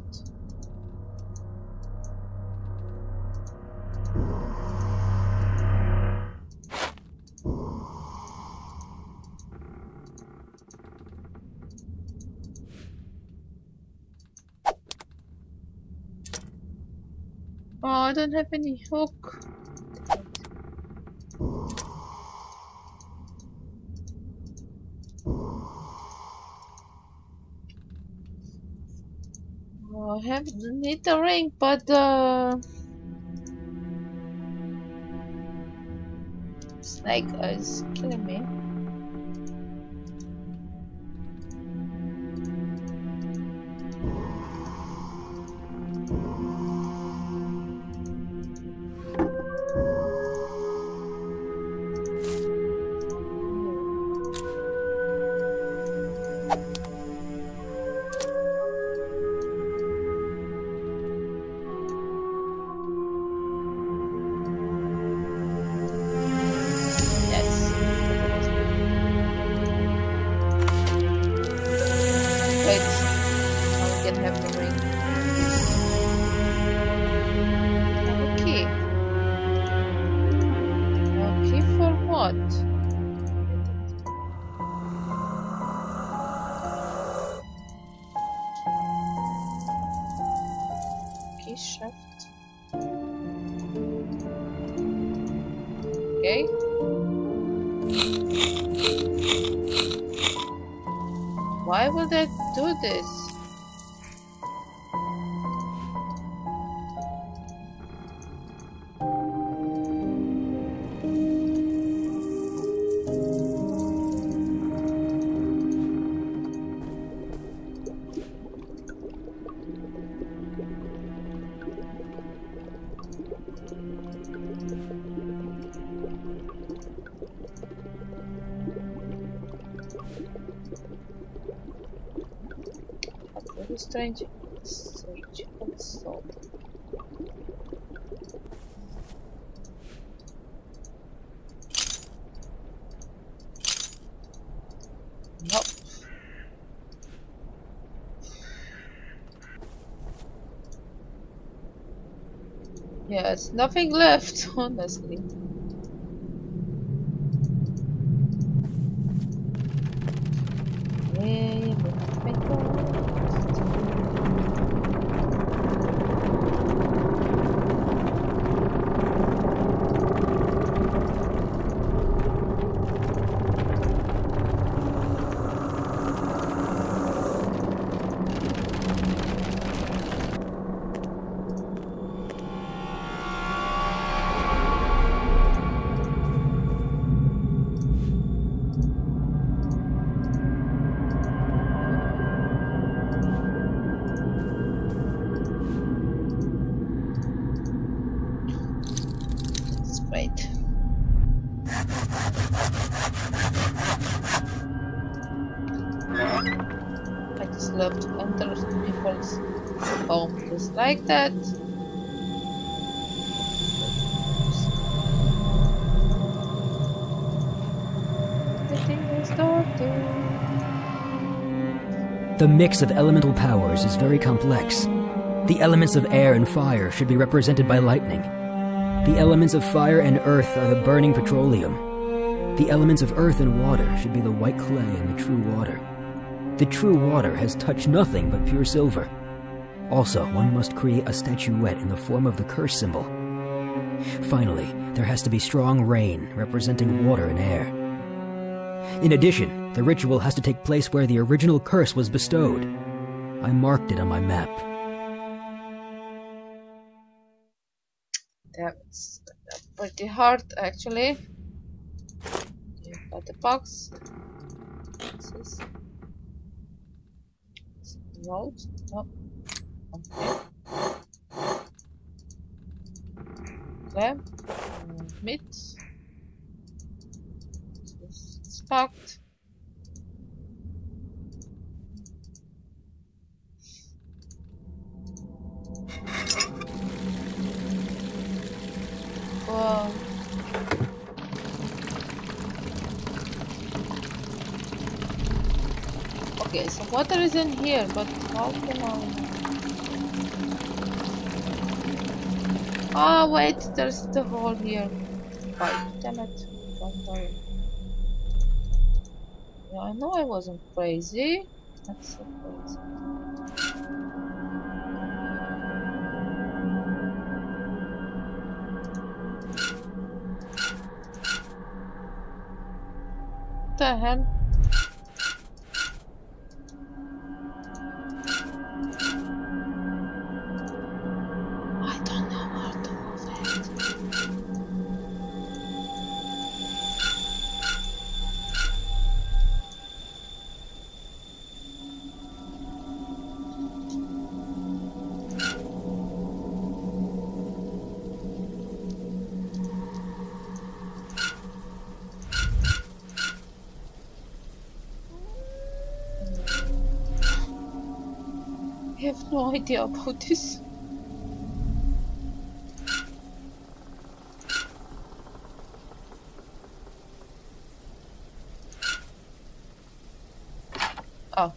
I don't have any hook. I have need a ring, but snake is killing me. Strange search of salt. Nope. Yeah, it's nothing left, honestly. Like that. The mix of elemental powers is very complex. The elements of air and fire should be represented by lightning. The elements of fire and earth are the burning petroleum. The elements of earth and water should be the white clay and the true water. The true water has touched nothing but pure silver. Also, one must create a statuette in the form of the curse symbol. Finally, there has to be strong rain, representing water and air. In addition, the ritual has to take place where the original curse was bestowed. I marked it on my map. That's pretty hard, actually. You've got the box. What's this? Is it rolled? No. Okay. Okay. Meat. It's packed. Okay, so water is in here, but how can I... Oh, wait, there's the hole here. Bye. Damn it. Don't worry. Yeah, I know I wasn't crazy. That's so crazy. What the hell? I have no idea about this. Oh,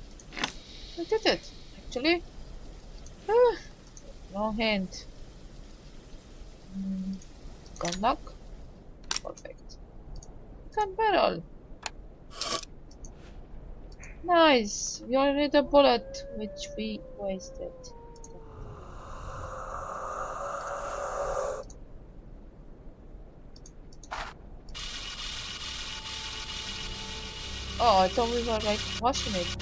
I did it actually. Ah, no hand. Gun lock. Perfect. Gun barrel. Nice! We only need a bullet, which we wasted. Oh, I thought we were like washing it.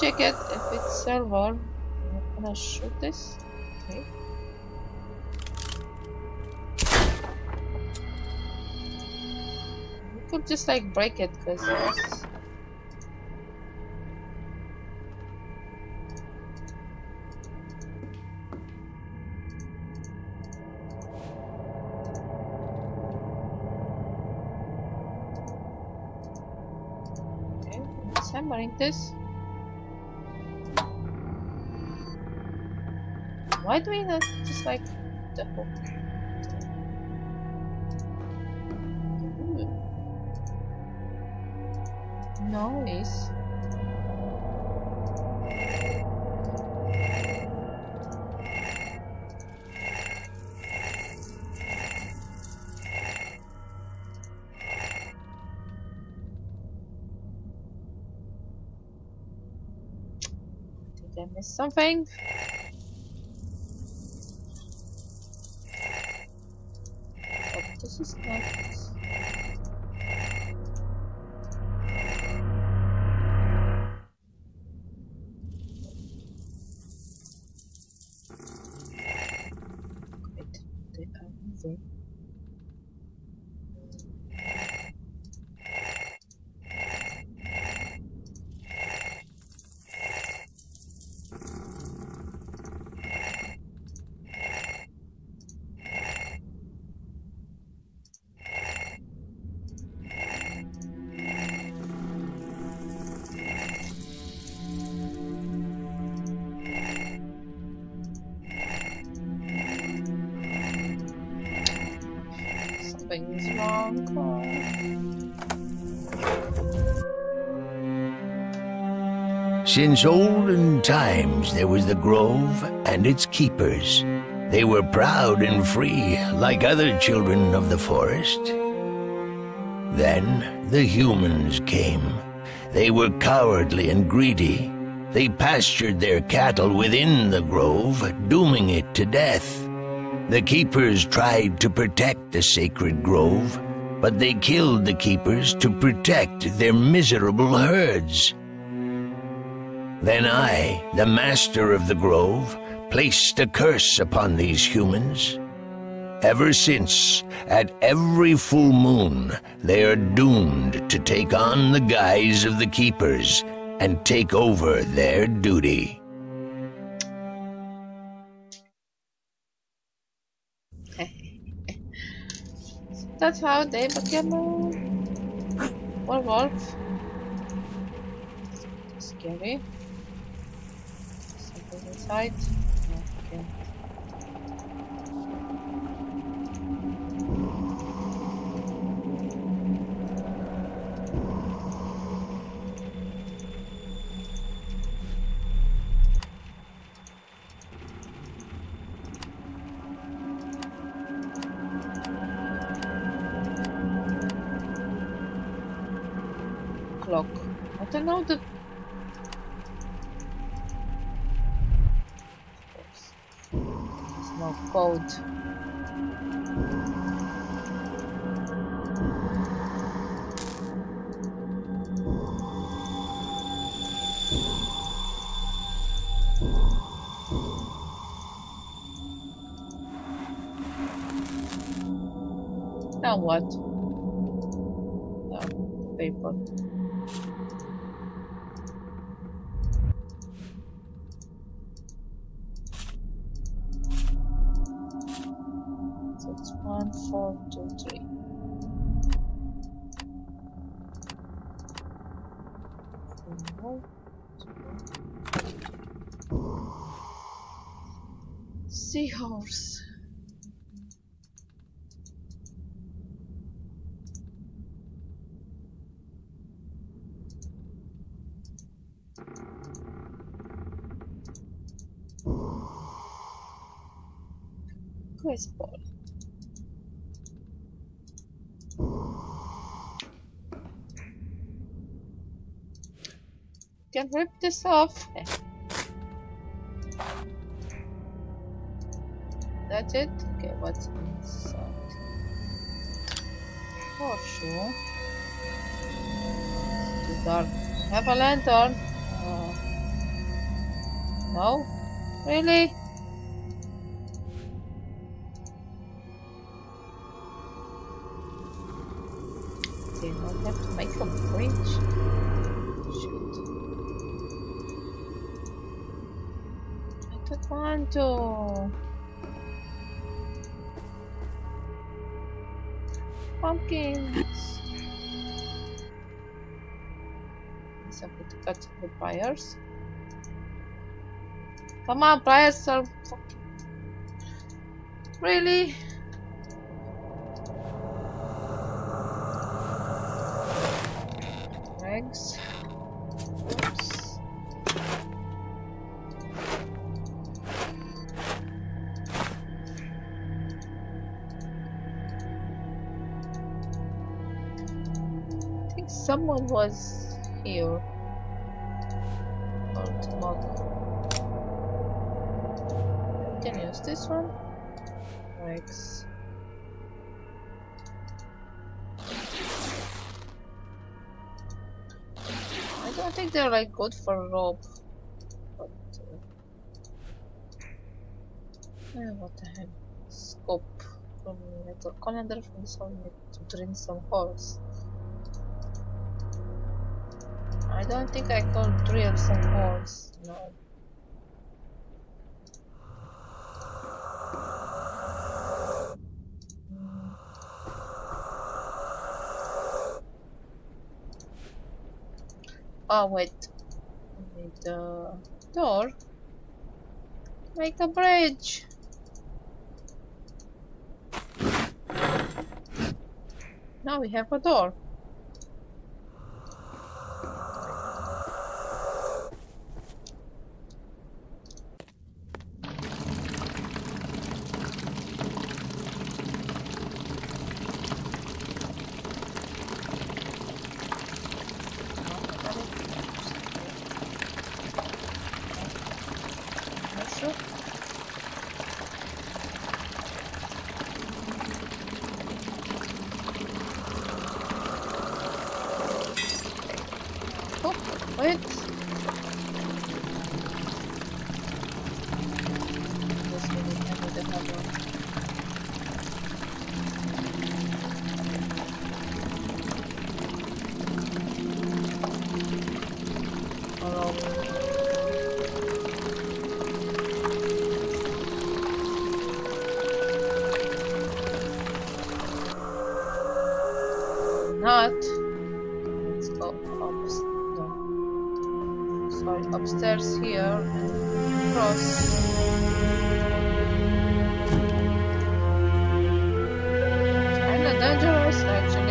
Check it if it's server. I'm gonna shoot this. Okay. We could just like break it because it's... Okay, I'm hammering this. Why do we not just like the hook? Noise. Did I miss something? This is nice. Wait, they are moving. Something's wrong. Since olden times there was the grove and its keepers. They were proud and free, like other children of the forest. Then the humans came. They were cowardly and greedy. They pastured their cattle within the grove, dooming it to death. The keepers tried to protect the sacred grove, but they killed the keepers to protect their miserable herds. Then I, the master of the grove, placed a curse upon these humans. Ever since, at every full moon, they are doomed to take on the guise of the keepers and take over their duty. That's how they became a werewolf. Scary. Something inside. Okay. I don't know the... There's no code. Now what? No, paper. Seahorse. Quest ball. Can rip this off. That's it? Okay, what's inside? For sure. It's too dark. Have a lantern. No? Really? They don't have to make a bridge. Shoot. I don't want to. Pumpkins. So I could cut the pliers. Come on, pliers are really. Legs. Oops. Someone was here. Or tomorrow. Can I use this one? Legs. I don't think they're like good for rope. But what the hell? Scope from metal colander from this one to drink some horse. I don't think I can drill some holes, no. Oh wait, I need the door to make a bridge. Now we have a door. not. Let's go upstairs here and cross. Kinda dangerous actually.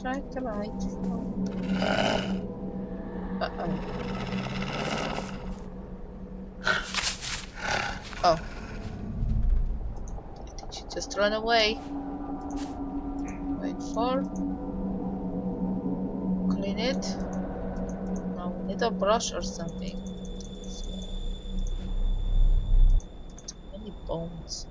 Track the light. Oh. I think she just ran away. Wait for. Clean it. Now we need a brush or something. Too many bones.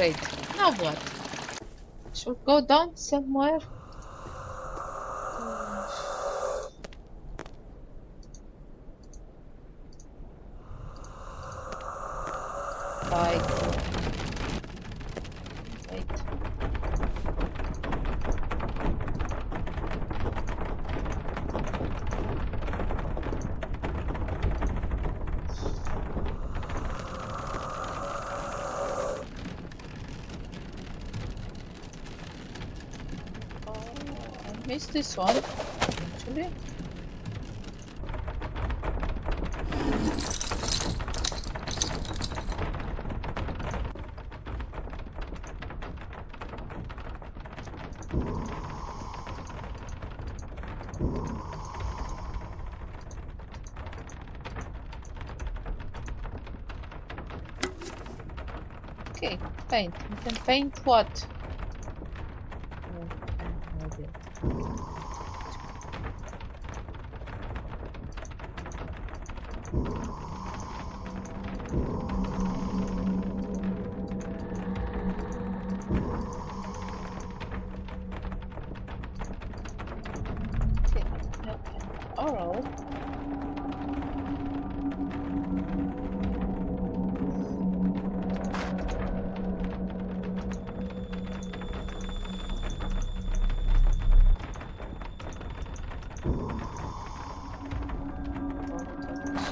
Great. Now what? Should we go down somewhere? This one, actually. Okay, paint. We can paint what?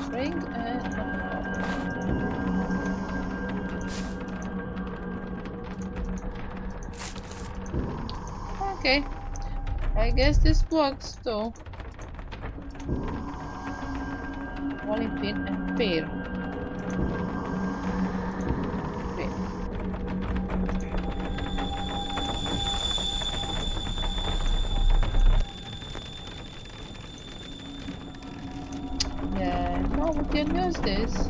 String and Okay. I guess this works though. Only pin and pear. Okay. Yeah, no, we can use this.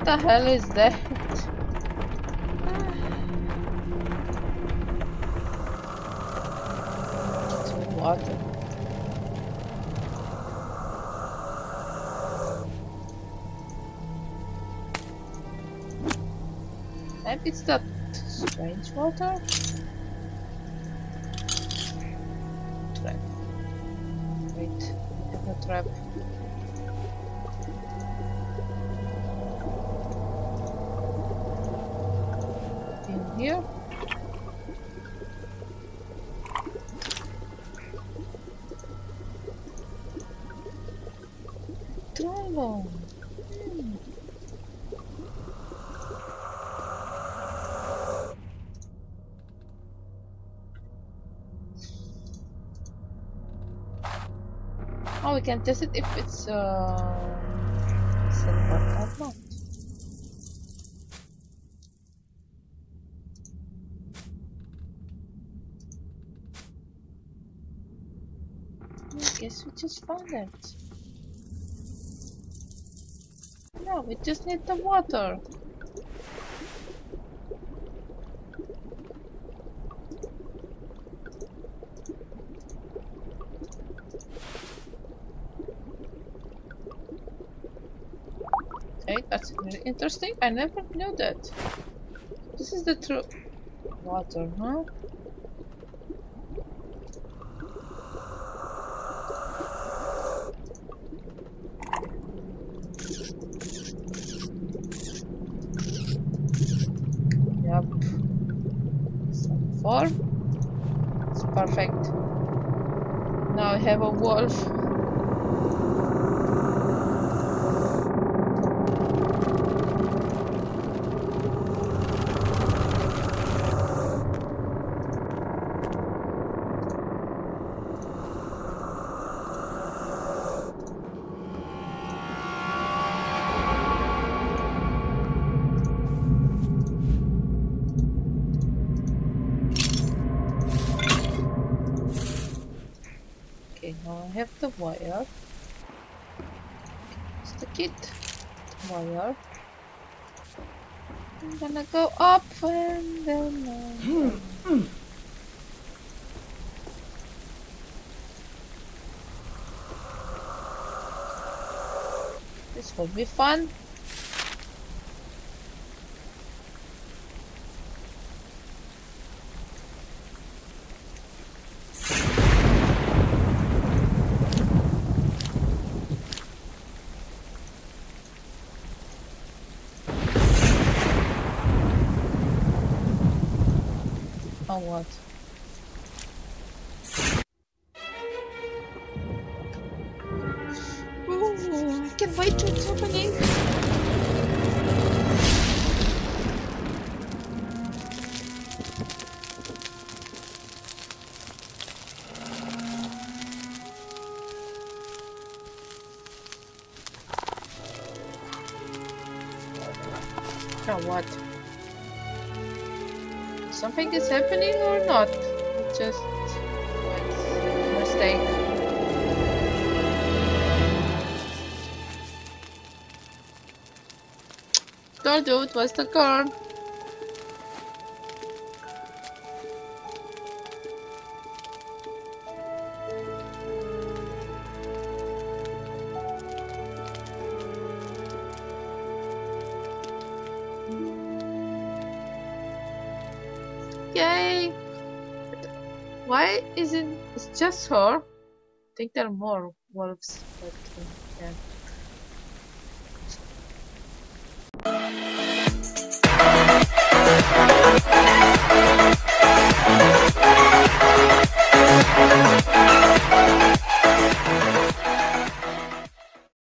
What the hell is that? It's water. Maybe it's that strange water? Trap. Wait, it's a trap. Here. Triangle. Hmm. Oh, we can test it if it's silver. We just found it. No, we just need the water. Okay, that's very interesting. I never knew that. This is the true water, huh? The wire. Stick it. Wire. I'm gonna go up and then. This will be fun. or what? Ooh, I can't wait till it's opening. What? Something is happening or not? Just a mistake. Don't do it, what's the car? It's just her. I think there are more wolves, but yeah.